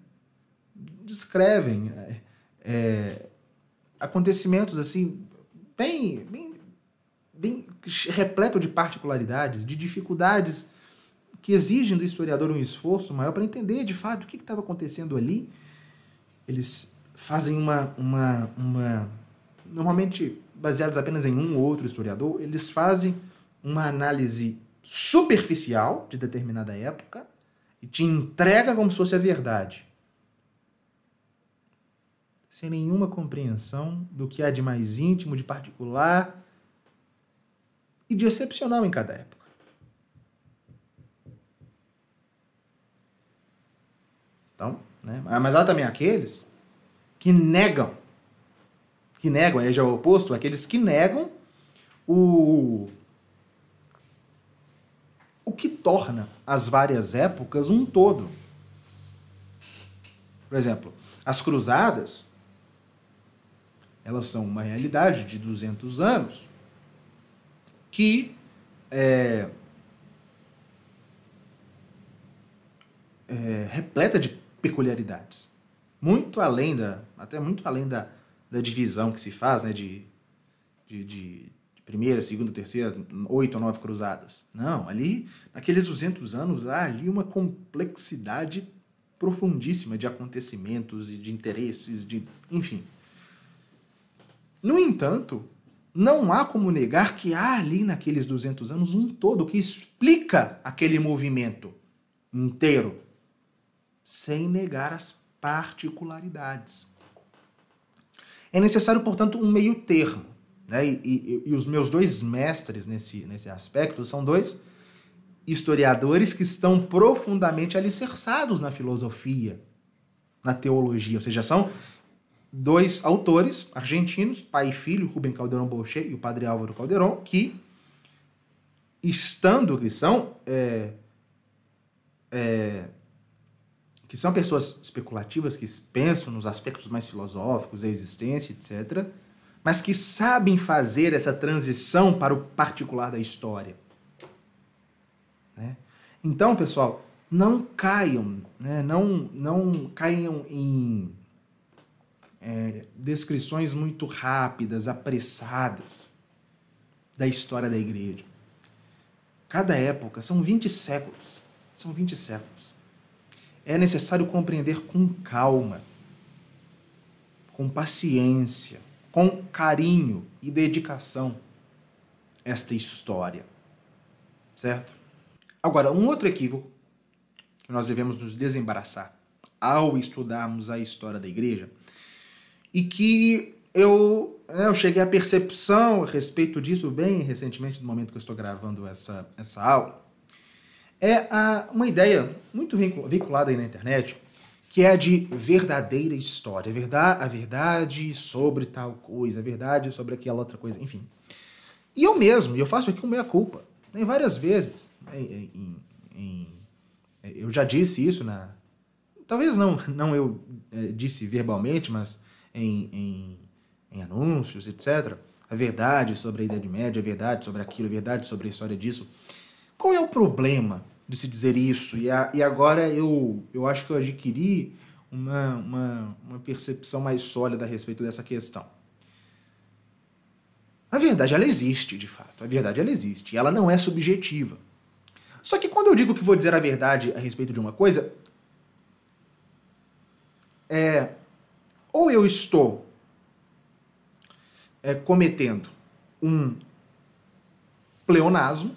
Descrevem acontecimentos assim bem repleto de particularidades, de dificuldades que exigem do historiador um esforço maior para entender de fato o que estava acontecendo ali. Eles fazem normalmente, baseados apenas em um ou outro historiador, eles fazem uma análise superficial de determinada época e te entrega como se fosse a verdade, sem nenhuma compreensão do que há de mais íntimo, de particular e de excepcional em cada época. Então, né? Mas há também aqueles que negam, aí já é o oposto, aqueles que negam o que torna as várias épocas um todo. Por exemplo, as cruzadas, elas são uma realidade de 200 anos que é repleta de peculiaridades, muito além da, até muito além da divisão que se faz, né, de primeira, segunda, terceira, 8 ou 9 cruzadas. Não, ali, naqueles 200 anos, há ali uma complexidade profundíssima de acontecimentos e de interesses, de, enfim. No entanto, não há como negar que há ali naqueles 200 anos um todo que explica aquele movimento inteiro, sem negar as particularidades. É necessário, portanto, um meio termo, né? E os meus dois mestres nesse aspecto são dois historiadores que estão profundamente alicerçados na filosofia, na teologia, ou seja, são dois autores argentinos, pai e filho, Rubem Calderón Bolche e o padre Álvaro Calderon, que, são pessoas especulativas, que pensam nos aspectos mais filosóficos, da existência, etc., mas que sabem fazer essa transição para o particular da história. Né? Então, pessoal, não caiam, né? não caiam em... descrições muito rápidas, apressadas da história da igreja. Cada época, são 20 séculos. São 20 séculos. É necessário compreender com calma, com paciência, com carinho e dedicação esta história. Certo? Agora, um outro equívoco que nós devemos nos desembaraçar ao estudarmos a história da igreja e que eu cheguei à percepção a respeito disso bem recentemente, no momento que eu estou gravando essa aula, é uma ideia muito vinculada aí na internet, que é a de verdadeira história, a verdade sobre tal coisa, a verdade sobre aquela outra coisa, enfim. E eu mesmo, eu faço aqui o meia-culpa, né, várias vezes. Eu já disse isso, talvez não eu disse verbalmente, mas em anúncios, etc. A verdade sobre a Idade Média, a verdade sobre aquilo, a verdade sobre a história disso. Qual é o problema de se dizer isso? E agora eu acho que eu adquiri uma percepção mais sólida a respeito dessa questão. A verdade, ela existe, de fato. A verdade, ela existe. Ela não é subjetiva. Só que quando eu digo que vou dizer a verdade a respeito de uma coisa, ou eu estou cometendo um pleonasmo,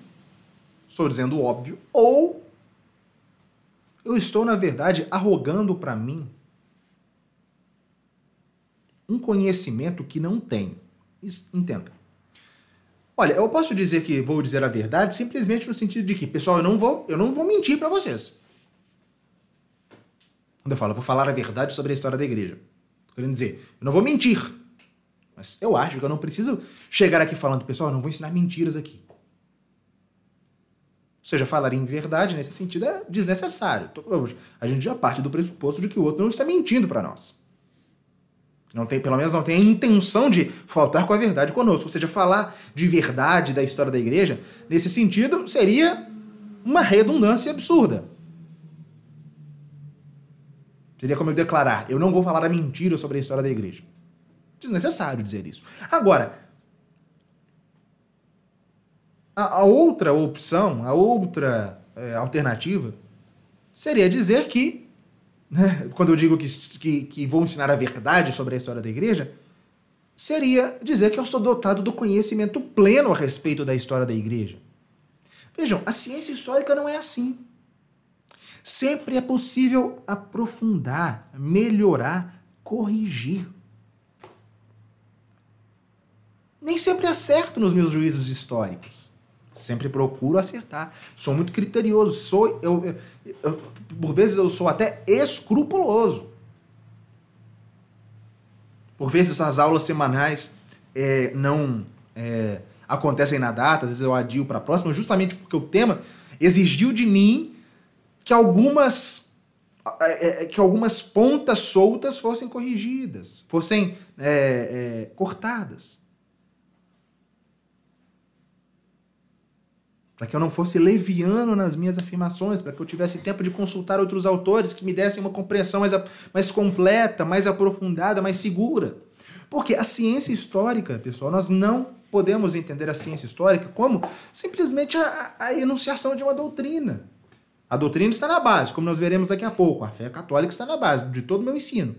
estou dizendo óbvio, ou eu estou, na verdade, arrogando para mim um conhecimento que não tenho. Entenda. Olha, eu posso dizer que vou dizer a verdade simplesmente no sentido de que, pessoal, eu não vou mentir para vocês. Quando eu falo, eu vou falar a verdade sobre a história da igreja. Querendo dizer, eu não vou mentir, mas eu acho que eu não preciso chegar aqui falando, pessoal, eu não vou ensinar mentiras aqui. Ou seja, falar em verdade nesse sentido é desnecessário. A gente já parte do pressuposto de que o outro não está mentindo para nós. Não tem, pelo menos não tem a intenção de faltar com a verdade conosco. Ou seja, falar de verdade da história da igreja, nesse sentido, seria uma redundância absurda. Seria como eu declarar, eu não vou falar a mentira sobre a história da igreja. Desnecessário dizer isso. Agora, a outra opção, a outra alternativa, seria dizer que, né, quando eu digo que vou ensinar a verdade sobre a história da igreja, seria dizer que eu sou dotado do conhecimento pleno a respeito da história da igreja. Vejam, a ciência histórica não é assim. Sempre é possível aprofundar, melhorar, corrigir. Nem sempre acerto nos meus juízos históricos. Sempre procuro acertar. Sou muito criterioso. Por vezes eu sou até escrupuloso. Por vezes essas aulas semanais não acontecem na data, às vezes eu adio para a próxima, justamente porque o tema exigiu de mim que algumas pontas soltas fossem corrigidas, fossem cortadas. Para que eu não fosse leviano nas minhas afirmações, para que eu tivesse tempo de consultar outros autores que me dessem uma compreensão mais completa, mais aprofundada, mais segura. Porque a ciência histórica, pessoal, nós não podemos entender a ciência histórica como simplesmente a enunciação de uma doutrina. A doutrina está na base, como nós veremos daqui a pouco. A fé católica está na base de todo o meu ensino.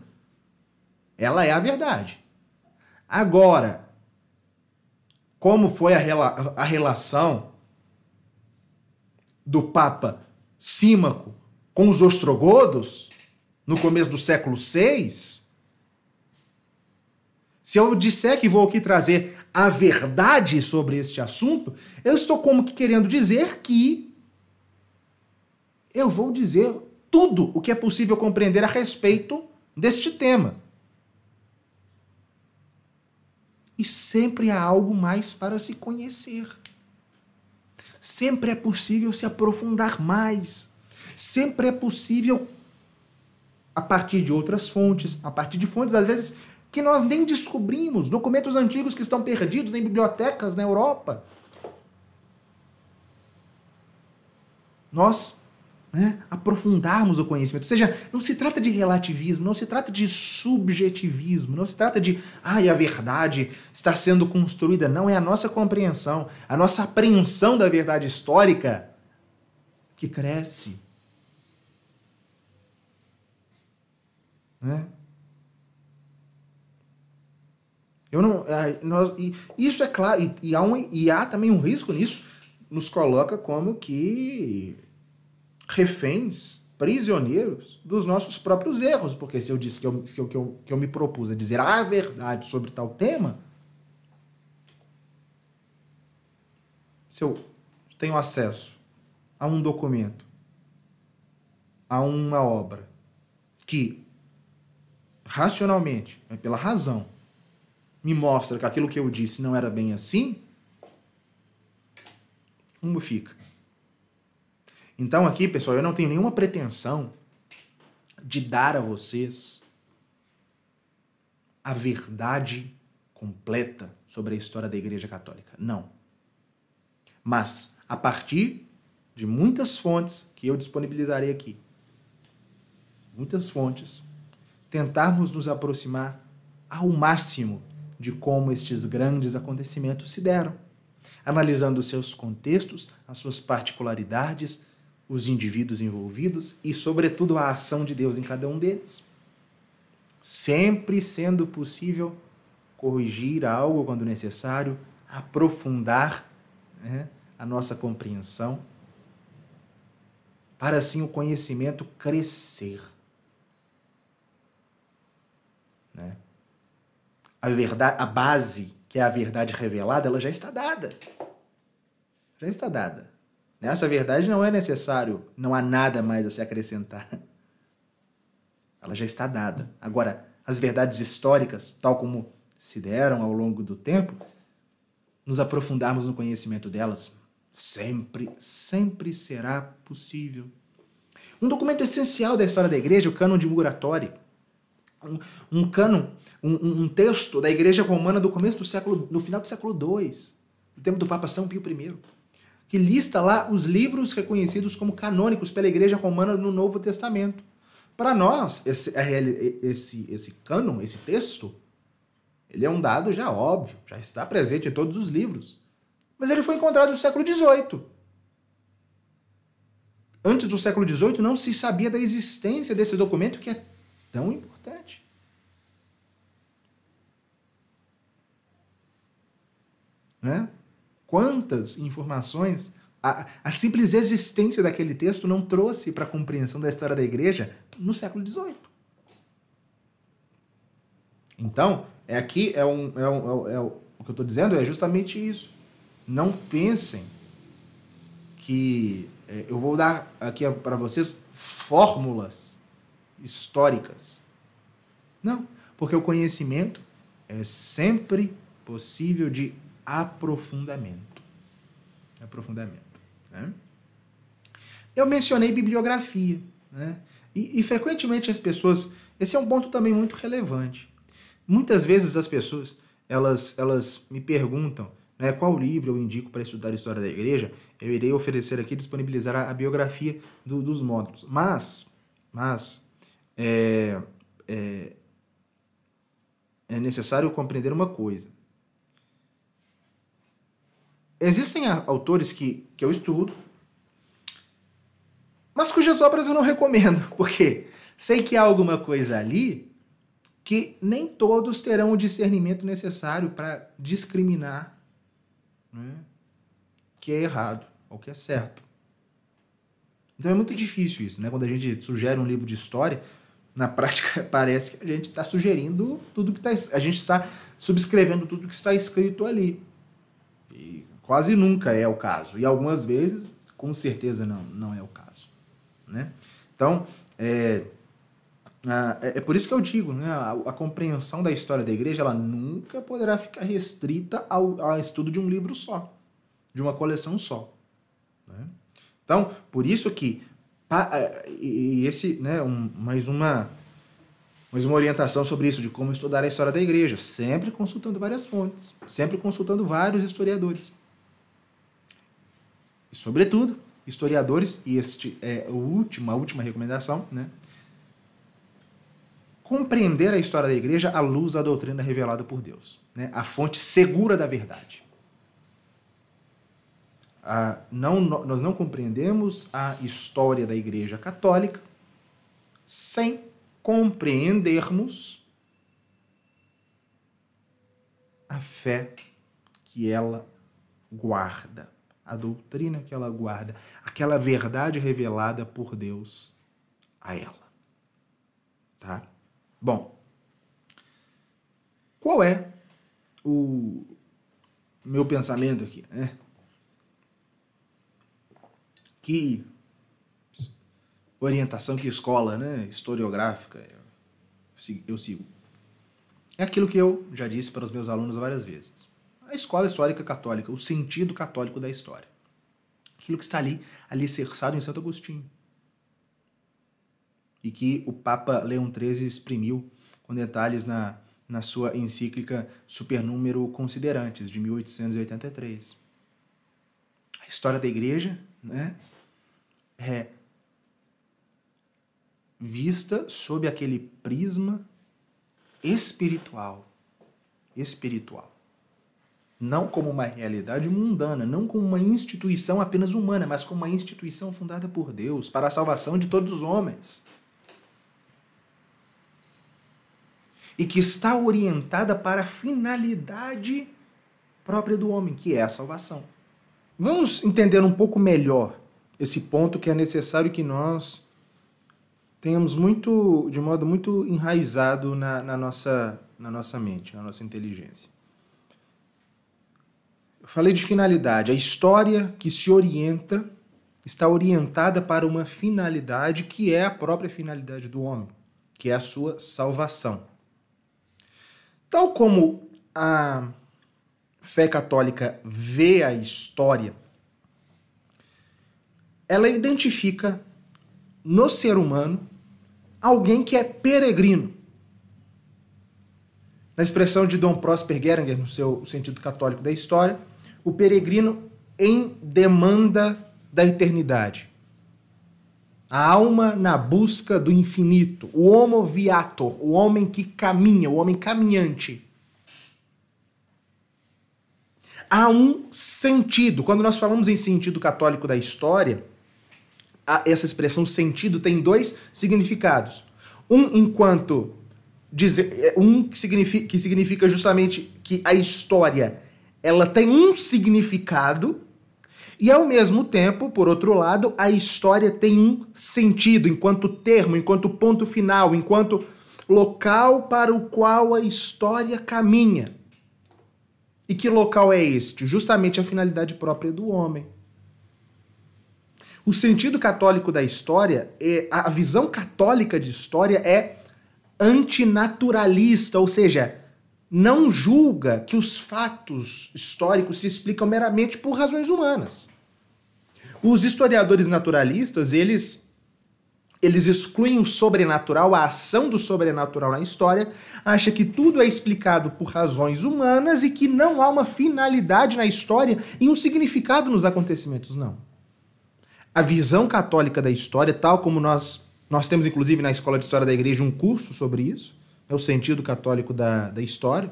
Ela é a verdade. Agora, como foi a relação do Papa Símaco com os ostrogodos, no começo do século VI, se eu disser que vou aqui trazer a verdade sobre este assunto, eu estou como que querendo dizer que eu vou dizer tudo o que é possível compreender a respeito deste tema. E sempre há algo mais para se conhecer. Sempre é possível se aprofundar mais. Sempre é possível, a partir de outras fontes, a partir de fontes, às vezes, que nós nem descobrimos, documentos antigos que estão perdidos em bibliotecas na Europa. Nós aprofundarmos o conhecimento. Ou seja, não se trata de relativismo, não se trata de subjetivismo, não se trata de a verdade está sendo construída. Não, é a nossa compreensão, a nossa apreensão da verdade histórica que cresce. Isso é claro, e há também um risco nisso, nos coloca como que reféns, prisioneiros dos nossos próprios erros, porque se eu disse que eu me propus a dizer a verdade sobre tal tema, se eu tenho acesso a um documento, a uma obra que racionalmente, pela razão, me mostra que aquilo que eu disse não era bem assim, como fica? Então aqui, pessoal, eu não tenho nenhuma pretensão de dar a vocês a verdade completa sobre a história da Igreja Católica. Não. Mas, a partir de muitas fontes que eu disponibilizarei aqui, muitas fontes, tentarmos nos aproximar ao máximo de como estes grandes acontecimentos se deram, analisando seus contextos, as suas particularidades, os indivíduos envolvidos e, sobretudo, a ação de Deus em cada um deles. Sempre sendo possível corrigir algo quando necessário, aprofundar a nossa compreensão, para assim o conhecimento crescer. A verdade, a base, que é a verdade revelada, ela já está dada. Já está dada. Nessa verdade não é necessário, não há nada mais a se acrescentar. Ela já está dada. Agora, as verdades históricas, tal como se deram ao longo do tempo, nos aprofundarmos no conhecimento delas, sempre, sempre será possível. Um documento essencial da história da Igreja, o Cânon de Muratori, um texto da Igreja Romana do começo do século, do final do século II, no tempo do Papa São Pio I, que lista lá os livros reconhecidos como canônicos pela Igreja Romana no Novo Testamento. Para nós, esse cânon, esse texto, ele é um dado já óbvio, já está presente em todos os livros. Mas ele foi encontrado no século XVIII. Antes do século XVIII não se sabia da existência desse documento que é tão importante. Quantas informações A simples existência daquele texto não trouxe para a compreensão da história da Igreja no século XVIII. Então, o que eu estou dizendo é justamente isso. Não pensem que eu vou dar aqui para vocês fórmulas históricas. Não, porque o conhecimento é sempre possível de aprofundamento. Né? Eu mencionei bibliografia, né? E frequentemente as pessoas... Esse é um ponto também muito relevante. Muitas vezes as pessoas elas me perguntam, né, qual livro eu indico para estudar a história da Igreja. Eu irei oferecer aqui, disponibilizar a biografia dos módulos. Mas é necessário compreender uma coisa. Existem autores que eu estudo, mas cujas obras eu não recomendo, porque sei que há alguma coisa ali que nem todos terão o discernimento necessário para discriminar, né, que é errado ou que é certo. Então é muito difícil isso, né? Quando a gente sugere um livro de história, na prática parece que a gente está sugerindo tudo que está... A gente está subscrevendo tudo que está escrito ali. E quase nunca é o caso. E algumas vezes, com certeza, não é o caso. Né? Então, é por isso que eu digo, né? A compreensão da história da Igreja ela nunca poderá ficar restrita ao estudo de um livro só, de uma coleção só. Né? Então, por isso que... E esse, né, mais uma orientação sobre isso, de como estudar a história da Igreja, sempre consultando várias fontes, sempre consultando vários historiadores. E, sobretudo, historiadores, e este é a última recomendação, né? Compreender a história da Igreja à luz da doutrina revelada por Deus, né? A fonte segura da verdade. Nós não compreendemos a história da Igreja Católica sem compreendermos a fé que ela guarda, a doutrina que ela guarda, aquela verdade revelada por Deus a ela. Tá? Bom, qual é o meu pensamento aqui, né? Que orientação, que escola, né, historiográfica eu sigo? É aquilo que eu já disse para os meus alunos várias vezes. A escola histórica católica, o sentido católico da história. Aquilo que está alicerçado em Santo Agostinho. E que o Papa Leão XIII exprimiu com detalhes na sua encíclica Supernúmero Considerantes, de 1883. A história da Igreja, né, é vista sob aquele prisma espiritual, não como uma realidade mundana, não como uma instituição apenas humana, mas como uma instituição fundada por Deus para a salvação de todos os homens, e que está orientada para a finalidade própria do homem, que é a salvação. Vamos entender um pouco melhor esse ponto, que é necessário que nós tenhamos de modo muito enraizado na nossa mente, na nossa inteligência. Eu falei de finalidade. A história que se orienta está orientada para uma finalidade que é a própria finalidade do homem, que é a sua salvação. Tal como a fé católica vê a história, ela identifica no ser humano alguém que é peregrino. Na expressão de Dom Prosper Guéranger, no seu Sentido Católico da História, o peregrino em demanda da eternidade. A alma na busca do infinito, o homo viator, o homem que caminha, o homem caminhante. Há um sentido. Quando nós falamos em sentido católico da história, essa expressão sentido tem dois significados. Um enquanto dizer, que significa justamente que a história ela tem um significado, E, ao mesmo tempo, por outro lado, a história tem um sentido enquanto termo, enquanto ponto final, enquanto local para o qual a história caminha. E que local é este? Justamente a finalidade própria do homem. O sentido católico da história, a visão católica de história é antinaturalista, ou seja, não julga que os fatos históricos se explicam meramente por razões humanas. Os historiadores naturalistas, eles excluem o sobrenatural, a ação do sobrenatural na história, acham que tudo é explicado por razões humanas e que não há uma finalidade na história e um significado nos acontecimentos, não. A visão católica da história, tal como nós temos, inclusive, na Escola de História da Igreja, um curso sobre isso, é o sentido católico da história.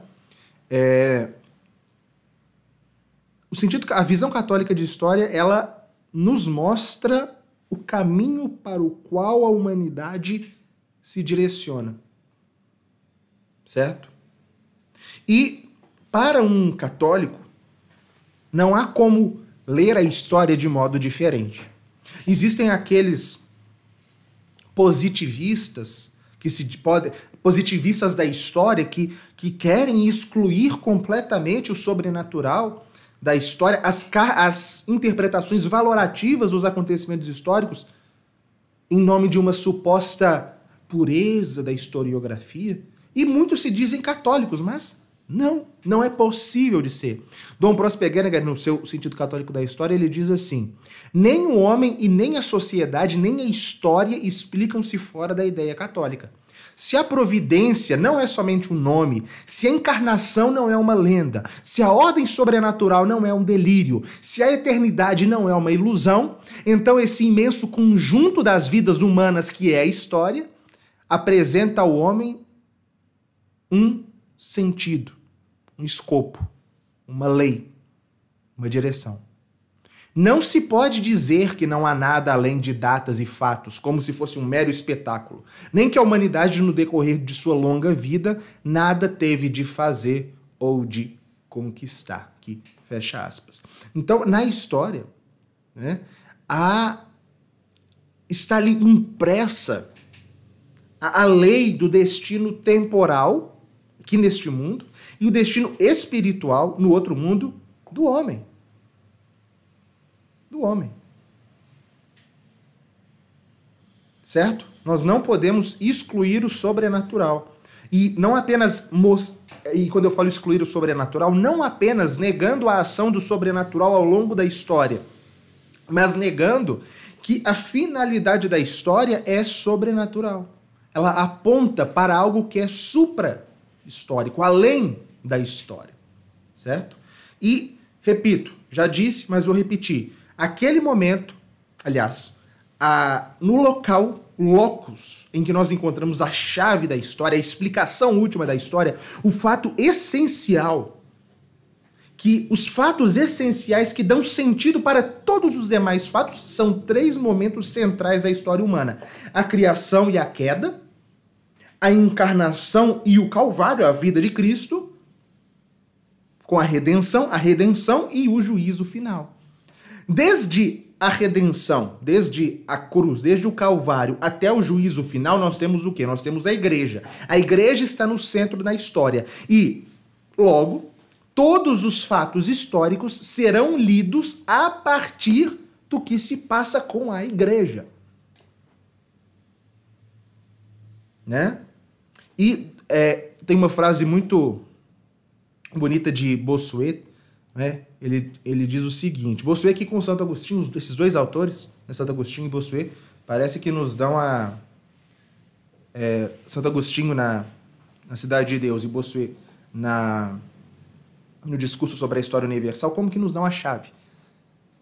A visão católica de história, ela nos mostra o caminho para o qual a humanidade se direciona, certo? E para um católico, não há como ler a história de modo diferente. Existem aqueles positivistas positivistas da história que querem excluir completamente o sobrenatural da história, as interpretações valorativas dos acontecimentos históricos em nome de uma suposta pureza da historiografia. E muitos se dizem católicos, mas não é possível de ser. Dom Prosper Guéranger, no seu sentido católico da história, ele diz assim: nem o homem e nem a sociedade, nem a história explicam-se fora da ideia católica. Se a providência não é somente um nome, se a encarnação não é uma lenda, se a ordem sobrenatural não é um delírio, se a eternidade não é uma ilusão, então esse imenso conjunto das vidas humanas que é a história apresenta ao homem um sentido, um escopo, uma lei, uma direção. Não se pode dizer que não há nada além de datas e fatos, como se fosse um mero espetáculo, nem que a humanidade, no decorrer de sua longa vida, nada teve de fazer ou de conquistar. Aqui, fecha aspas. Então, na história, né, está ali impressa a lei do destino temporal, aqui neste mundo, e o destino espiritual, no outro mundo, do homem. Certo? Nós não podemos excluir o sobrenatural. E não apenas e quando eu falo excluir o sobrenatural, não apenas negando a ação do sobrenatural ao longo da história, mas negando que a finalidade da história é sobrenatural. Ela aponta para algo que é supra-histórico, além da história, certo? E, repito, já disse, mas vou repetir. Aquele momento, aliás, no local, locus, em que nós encontramos a chave da história, a explicação última da história, o fato essencial, os fatos essenciais que dão sentido para todos os demais fatos, são três momentos centrais da história humana: a criação e a queda, a encarnação e o Calvário, a vida de Cristo, com a redenção e o juízo final. Desde a redenção, desde a cruz, desde o Calvário até o juízo final, nós temos o quê? Nós temos a igreja. A igreja está no centro da história. E, logo, todos os fatos históricos serão lidos a partir do que se passa com a igreja. Né? E tem uma frase muito bonita de Bossuet, né? Ele diz o seguinte: Bossuet, aqui com Santo Agostinho, esses dois autores, né, Santo Agostinho e Bossuet, parece que nos dão Santo Agostinho na Cidade de Deus e Bossuet no discurso sobre a história universal, como que nos dão a chave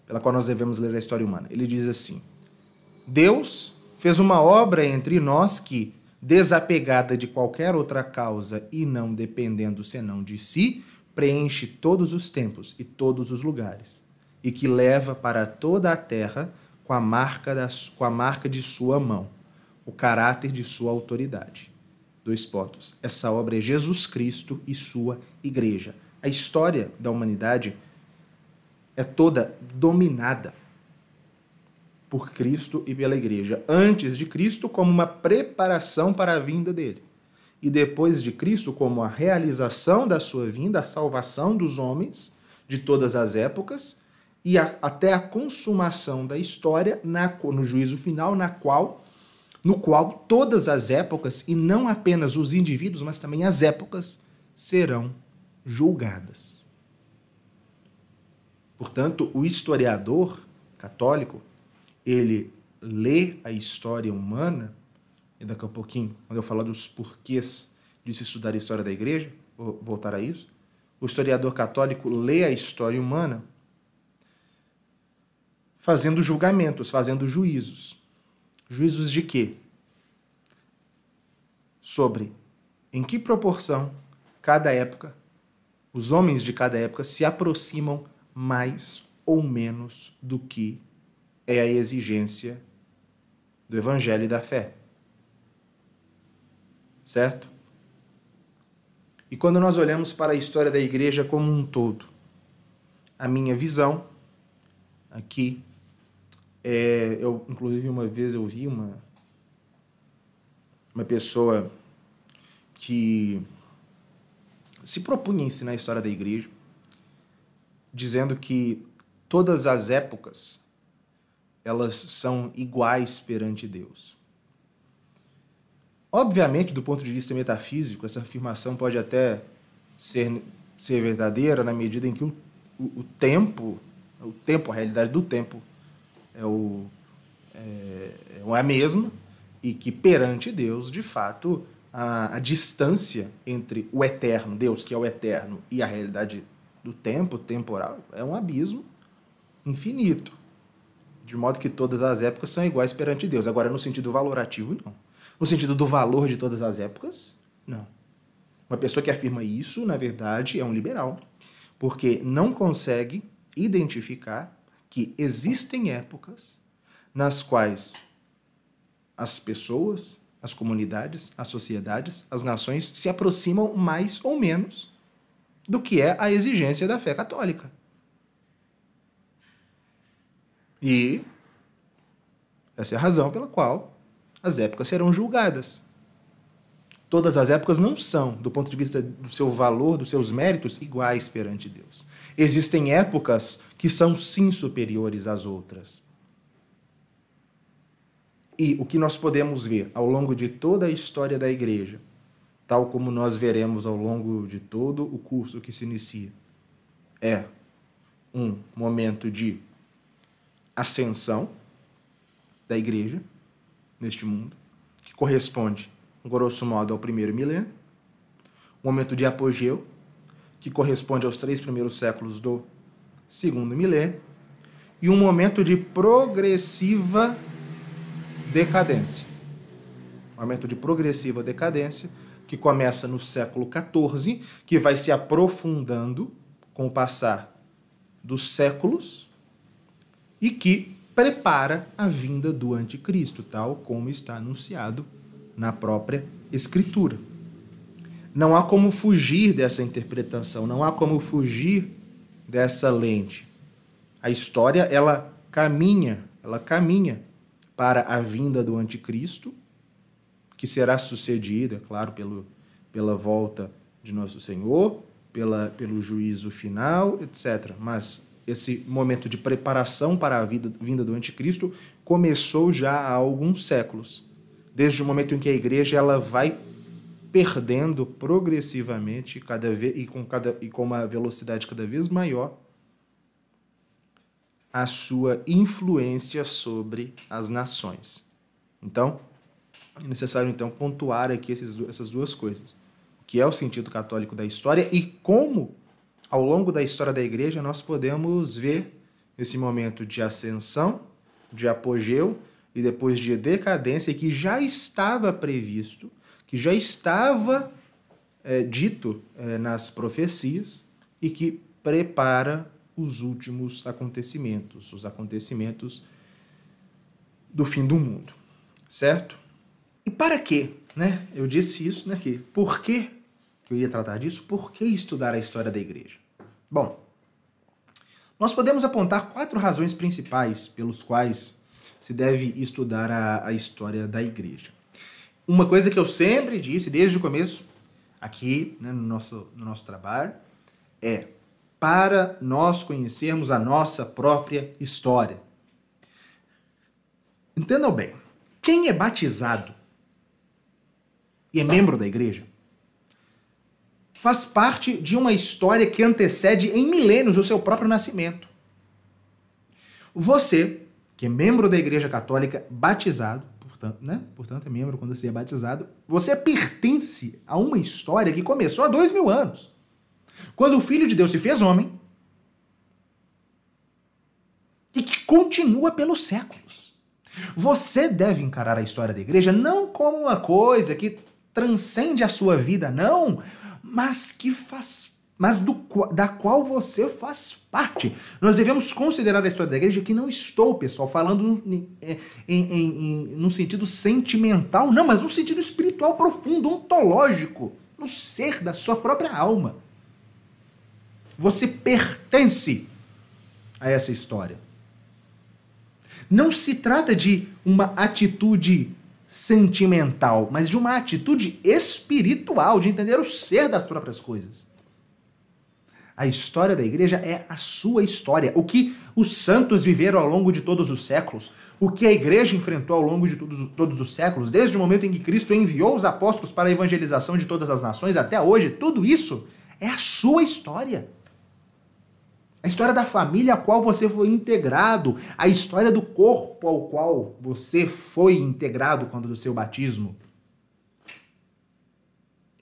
pela qual nós devemos ler a história humana. Ele diz assim: Deus fez uma obra entre nós que, desapegada de qualquer outra causa e não dependendo senão de si, preenche todos os tempos e todos os lugares, e que leva para toda a terra com a marca de sua mão, o caráter de sua autoridade. : Essa obra é Jesus Cristo e sua igreja. A história da humanidade é toda dominada por Cristo e pela Igreja. Antes de Cristo, como uma preparação para a vinda dele. E depois de Cristo, como a realização da sua vinda, a salvação dos homens de todas as épocas, e até a consumação da história no juízo final, no qual todas as épocas, e não apenas os indivíduos, mas também as épocas, serão julgadas. Portanto, o historiador católico, ele lê a história humana, e daqui a pouquinho, quando eu falar dos porquês de se estudar a história da Igreja, vou voltar a isso, o historiador católico lê a história humana fazendo julgamentos, fazendo juízos. Juízos de quê? Sobre em que proporção cada época, os homens de cada época se aproximam mais ou menos do que é a exigência do Evangelho e da fé. Certo? E quando nós olhamos para a história da Igreja como um todo, a minha visão aqui, eu inclusive uma vez eu vi uma pessoa que se propunha ensinar a história da Igreja, dizendo que todas as épocas elas são iguais perante Deus. Obviamente, do ponto de vista metafísico, essa afirmação pode até ser verdadeira na medida em que o tempo, a realidade do tempo é a mesma, e que perante Deus, de fato, a distância entre o eterno, Deus que é o eterno, e a realidade do tempo, temporal, é um abismo infinito, de modo que todas as épocas são iguais perante Deus. Agora, no sentido valorativo, não. No sentido do valor de todas as épocas, não. Uma pessoa que afirma isso, na verdade, é um liberal, porque não consegue identificar que existem épocas nas quais as pessoas, as comunidades, as sociedades, as nações se aproximam mais ou menos do que é a exigência da fé católica. E essa é a razão pela qual as épocas serão julgadas. Todas as épocas não são, do ponto de vista do seu valor, dos seus méritos, iguais perante Deus. Existem épocas que são, sim, superiores às outras. E o que nós podemos ver ao longo de toda a história da Igreja, tal como nós veremos ao longo de todo o curso que se inicia, é um momento de ascensão da Igreja neste mundo, que corresponde, grosso modo, ao primeiro milênio, um momento de apogeu, que corresponde aos 3 primeiros séculos do segundo milênio, e um momento de progressiva decadência. Um momento de progressiva decadência que começa no século XIV, que vai se aprofundando com o passar dos séculos e que prepara a vinda do anticristo, tal como está anunciado na própria Escritura. Não há como fugir dessa interpretação, não há como fugir dessa lente. A história, ela caminha para a vinda do anticristo, que será sucedida, claro, pela volta de Nosso Senhor, pelo juízo final, etc. Mas esse momento de preparação para a vinda do anticristo começou já há alguns séculos, desde o momento em que a Igreja ela vai perdendo progressivamente e com uma velocidade cada vez maior a sua influência sobre as nações. Então, é necessário então pontuar aqui essas duas coisas, o que é o sentido católico da história e como, ao longo da história da Igreja, nós podemos ver esse momento de ascensão, de apogeu, e depois de decadência, que já estava previsto, que já estava dito nas profecias, e que prepara os últimos acontecimentos, os acontecimentos do fim do mundo, certo? E para quê? Né? Eu disse isso, né? Por quê que eu ia tratar disso? Por que estudar a história da Igreja? Bom, Nós podemos apontar quatro razões principais pelos quais se deve estudar a história da Igreja. Uma coisa que eu sempre disse desde o começo, aqui né, no nosso trabalho, é para nós conhecermos a nossa própria história. Entendam bem, quem é batizado e é membro da Igreja faz parte de uma história que antecede em milênios o seu próprio nascimento. Você, que é membro da Igreja Católica, batizado, portanto é membro quando você é batizado, você pertence a uma história que começou há 2000 anos. Quando o Filho de Deus se fez homem e que continua pelos séculos. Você deve encarar a história da Igreja não como uma coisa que transcende a sua vida, não, mas que da qual você faz parte. Nós devemos considerar a história da Igreja, que não estou, pessoal, falando num sentido sentimental, não, mas num sentido espiritual profundo, ontológico, no ser da sua própria alma. Você pertence a essa história. Não se trata de uma atitude sentimental, mas de uma atitude espiritual, de entender o ser das próprias coisas. A história da Igreja é a sua história, o que os santos viveram ao longo de todos os séculos, o que a Igreja enfrentou ao longo de todos os séculos, desde o momento em que Cristo enviou os apóstolos para a evangelização de todas as nações até hoje, tudo isso é a sua história. A história da família a qual você foi integrado, a história do corpo ao qual você foi integrado quando do seu batismo.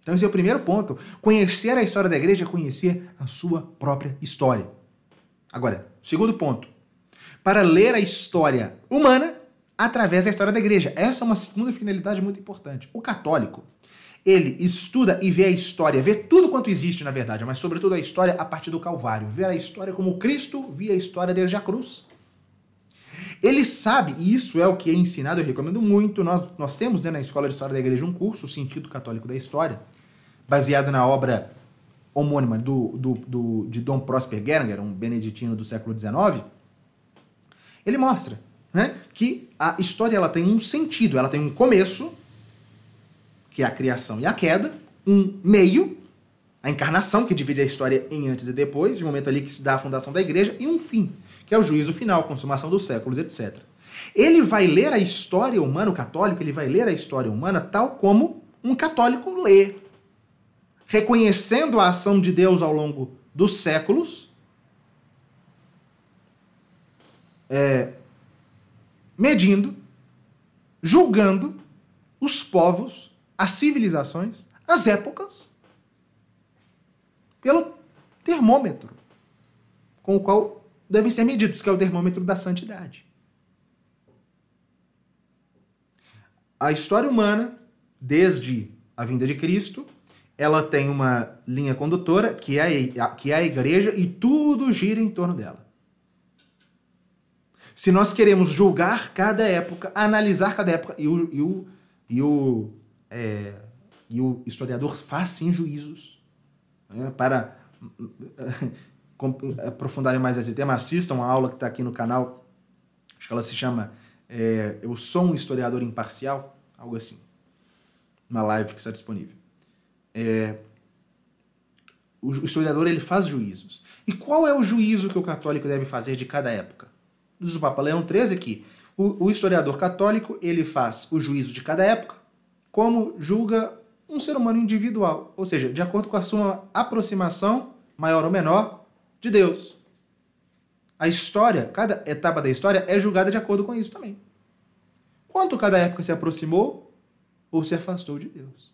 Então esse é o primeiro ponto. Conhecer a história da Igreja é conhecer a sua própria história. Agora, segundo ponto. Para ler a história humana através da história da Igreja. Essa é uma segunda finalidade muito importante. O católico, ele estuda e vê a história, vê tudo quanto existe, na verdade, mas sobretudo a história a partir do Calvário. Vê a história como Cristo via a história desde a cruz. Ele sabe, e isso é o que é ensinado, eu recomendo muito, nós temos na Escola de História da Igreja um curso, o Sentido Católico da História, baseado na obra homônima de Dom Prosper Guéranger, um beneditino do século XIX. Ele mostra né, que a história ela tem um sentido, ela tem um começo, que é a criação e a queda, um meio, a encarnação, que divide a história em antes e depois, o momento ali que se dá a fundação da Igreja, e um fim, que é o juízo final, consumação dos séculos, etc. Ele vai ler a história humana, o católico, ele vai ler a história humana tal como um católico lê, reconhecendo a ação de Deus ao longo dos séculos, medindo, julgando os povos, as civilizações, as épocas, pelo termômetro com o qual devem ser medidos, que é o termômetro da santidade. A história humana, desde a vinda de Cristo, ela tem uma linha condutora, que é a Igreja, e tudo gira em torno dela. Se nós queremos julgar cada época, analisar cada época, e o historiador faz sim juízos. Né? Para aprofundarem mais esse tema, assistam a aula que está aqui no canal, acho que ela se chama Eu Sou um Historiador Imparcial, algo assim, uma live que está disponível. O historiador ele faz juízos. E qual é o juízo que o católico deve fazer de cada época? Diz o Papa Leão XIII que o historiador católico ele faz o juízo de cada época como julga um ser humano individual, ou seja, de acordo com a sua aproximação, maior ou menor, de Deus. A história, cada etapa da história é julgada de acordo com isso também. Quanto cada época se aproximou ou se afastou de Deus.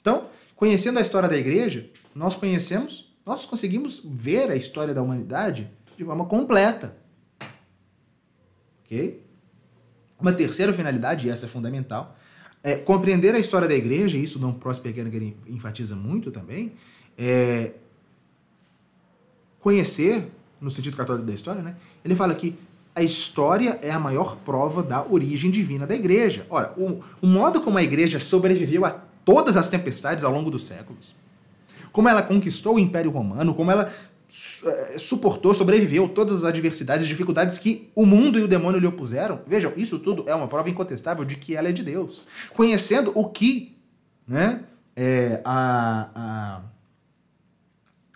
Então, conhecendo a história da Igreja, nós conseguimos ver a história da humanidade de forma completa. Ok? Uma terceira finalidade, e essa é fundamental, é compreender a história da Igreja, e isso Dom Prosper Guéranger enfatiza muito também, conhecer, no sentido católico da história, né? Ele fala que a história é a maior prova da origem divina da Igreja. Ora, o modo como a Igreja sobreviveu a todas as tempestades ao longo dos séculos, como ela conquistou o Império Romano, como ela suportou, sobreviveu todas as adversidades e dificuldades que o mundo e o demônio lhe opuseram. Vejam, isso tudo é uma prova incontestável de que ela é de Deus. Conhecendo o que, né,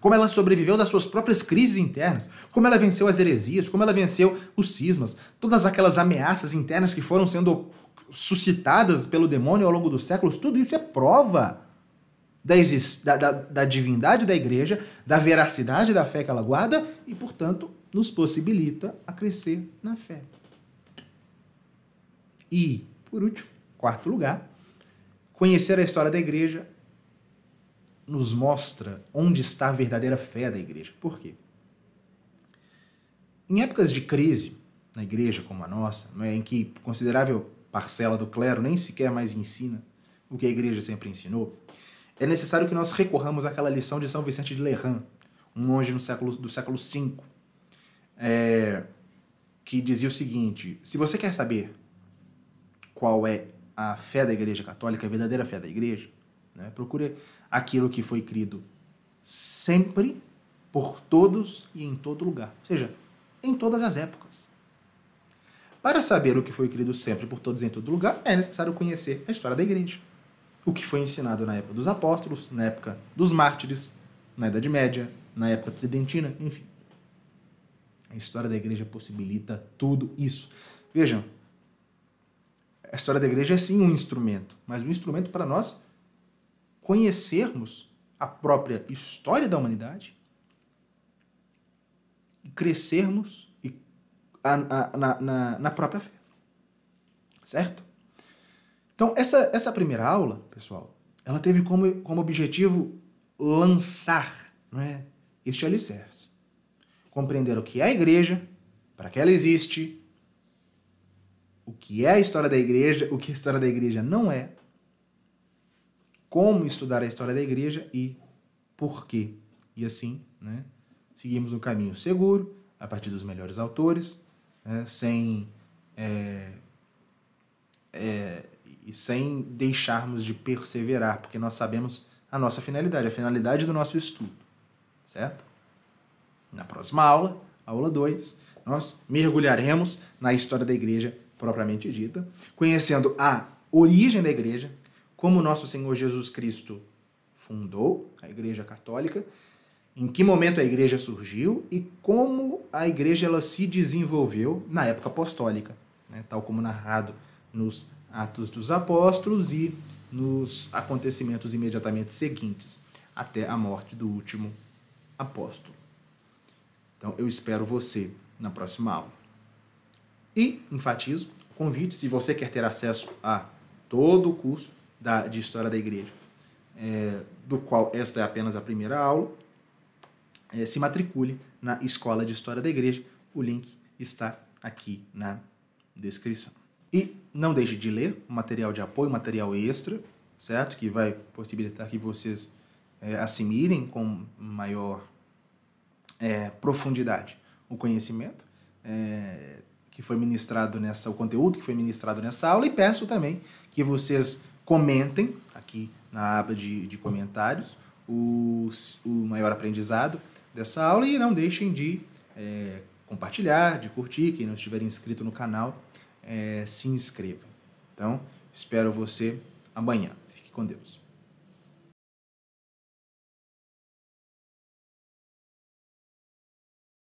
como ela sobreviveu das suas próprias crises internas, como ela venceu as heresias, como ela venceu os cismas, todas aquelas ameaças internas que foram sendo suscitadas pelo demônio ao longo dos séculos, tudo isso é prova da divindade da igreja, da veracidade da fé que ela guarda e, portanto, nos possibilita a crescer na fé. E, por último, quarto lugar, conhecer a história da igreja nos mostra onde está a verdadeira fé da igreja. Por quê? Em épocas de crise, na igreja como a nossa, em que considerável parcela do clero nem sequer mais ensina o que a igreja sempre ensinou, é necessário que nós recorramos àquela lição de São Vicente de Lerins, um monge do século V, que dizia o seguinte: se você quer saber qual é a fé da Igreja Católica, a verdadeira fé da Igreja, né, procure aquilo que foi crido sempre, por todos e em todo lugar, ou seja, em todas as épocas. Para saber o que foi crido sempre, por todos e em todo lugar, é necessário conhecer a história da Igreja. O que foi ensinado na época dos apóstolos, na época dos mártires, na Idade Média, na época tridentina, enfim. A história da igreja possibilita tudo isso. Vejam, a história da igreja é sim um instrumento, mas um instrumento para nós conhecermos a própria história da humanidade, e crescermos na própria fé. Certo? Então, essa primeira aula, pessoal, ela teve como objetivo lançar, né, este alicerce. Compreender o que é a igreja, para que ela existe, o que é a história da igreja, o que a história da igreja não é, como estudar a história da igreja e por quê. E assim, né, seguimos um caminho seguro, a partir dos melhores autores, né, sem deixarmos de perseverar, porque nós sabemos a nossa finalidade, a finalidade do nosso estudo, certo? Na próxima aula, aula 2, nós mergulharemos na história da igreja propriamente dita, conhecendo a origem da igreja, como nosso Senhor Jesus Cristo fundou a Igreja Católica, em que momento a igreja surgiu e como a igreja ela se desenvolveu na época apostólica, né? Tal como narrado nos Atos dos Apóstolos e nos acontecimentos imediatamente seguintes, até a morte do último apóstolo. Então, eu espero você na próxima aula. E, enfatizo, convite, se você quer ter acesso a todo o curso de História da Igreja, do qual esta é apenas a primeira aula, se matricule na Escola de História da Igreja. O link está aqui na descrição. E não deixe de ler o material de apoio, material extra, certo? Que vai possibilitar que vocês assimilem com maior profundidade o conhecimento que foi ministrado o conteúdo que foi ministrado nessa aula. E peço também que vocês comentem aqui na aba de comentários o maior aprendizado dessa aula e não deixem de compartilhar, de curtir, quem não estiver inscrito no canal. Se inscreva. Então, espero você amanhã. Fique com Deus.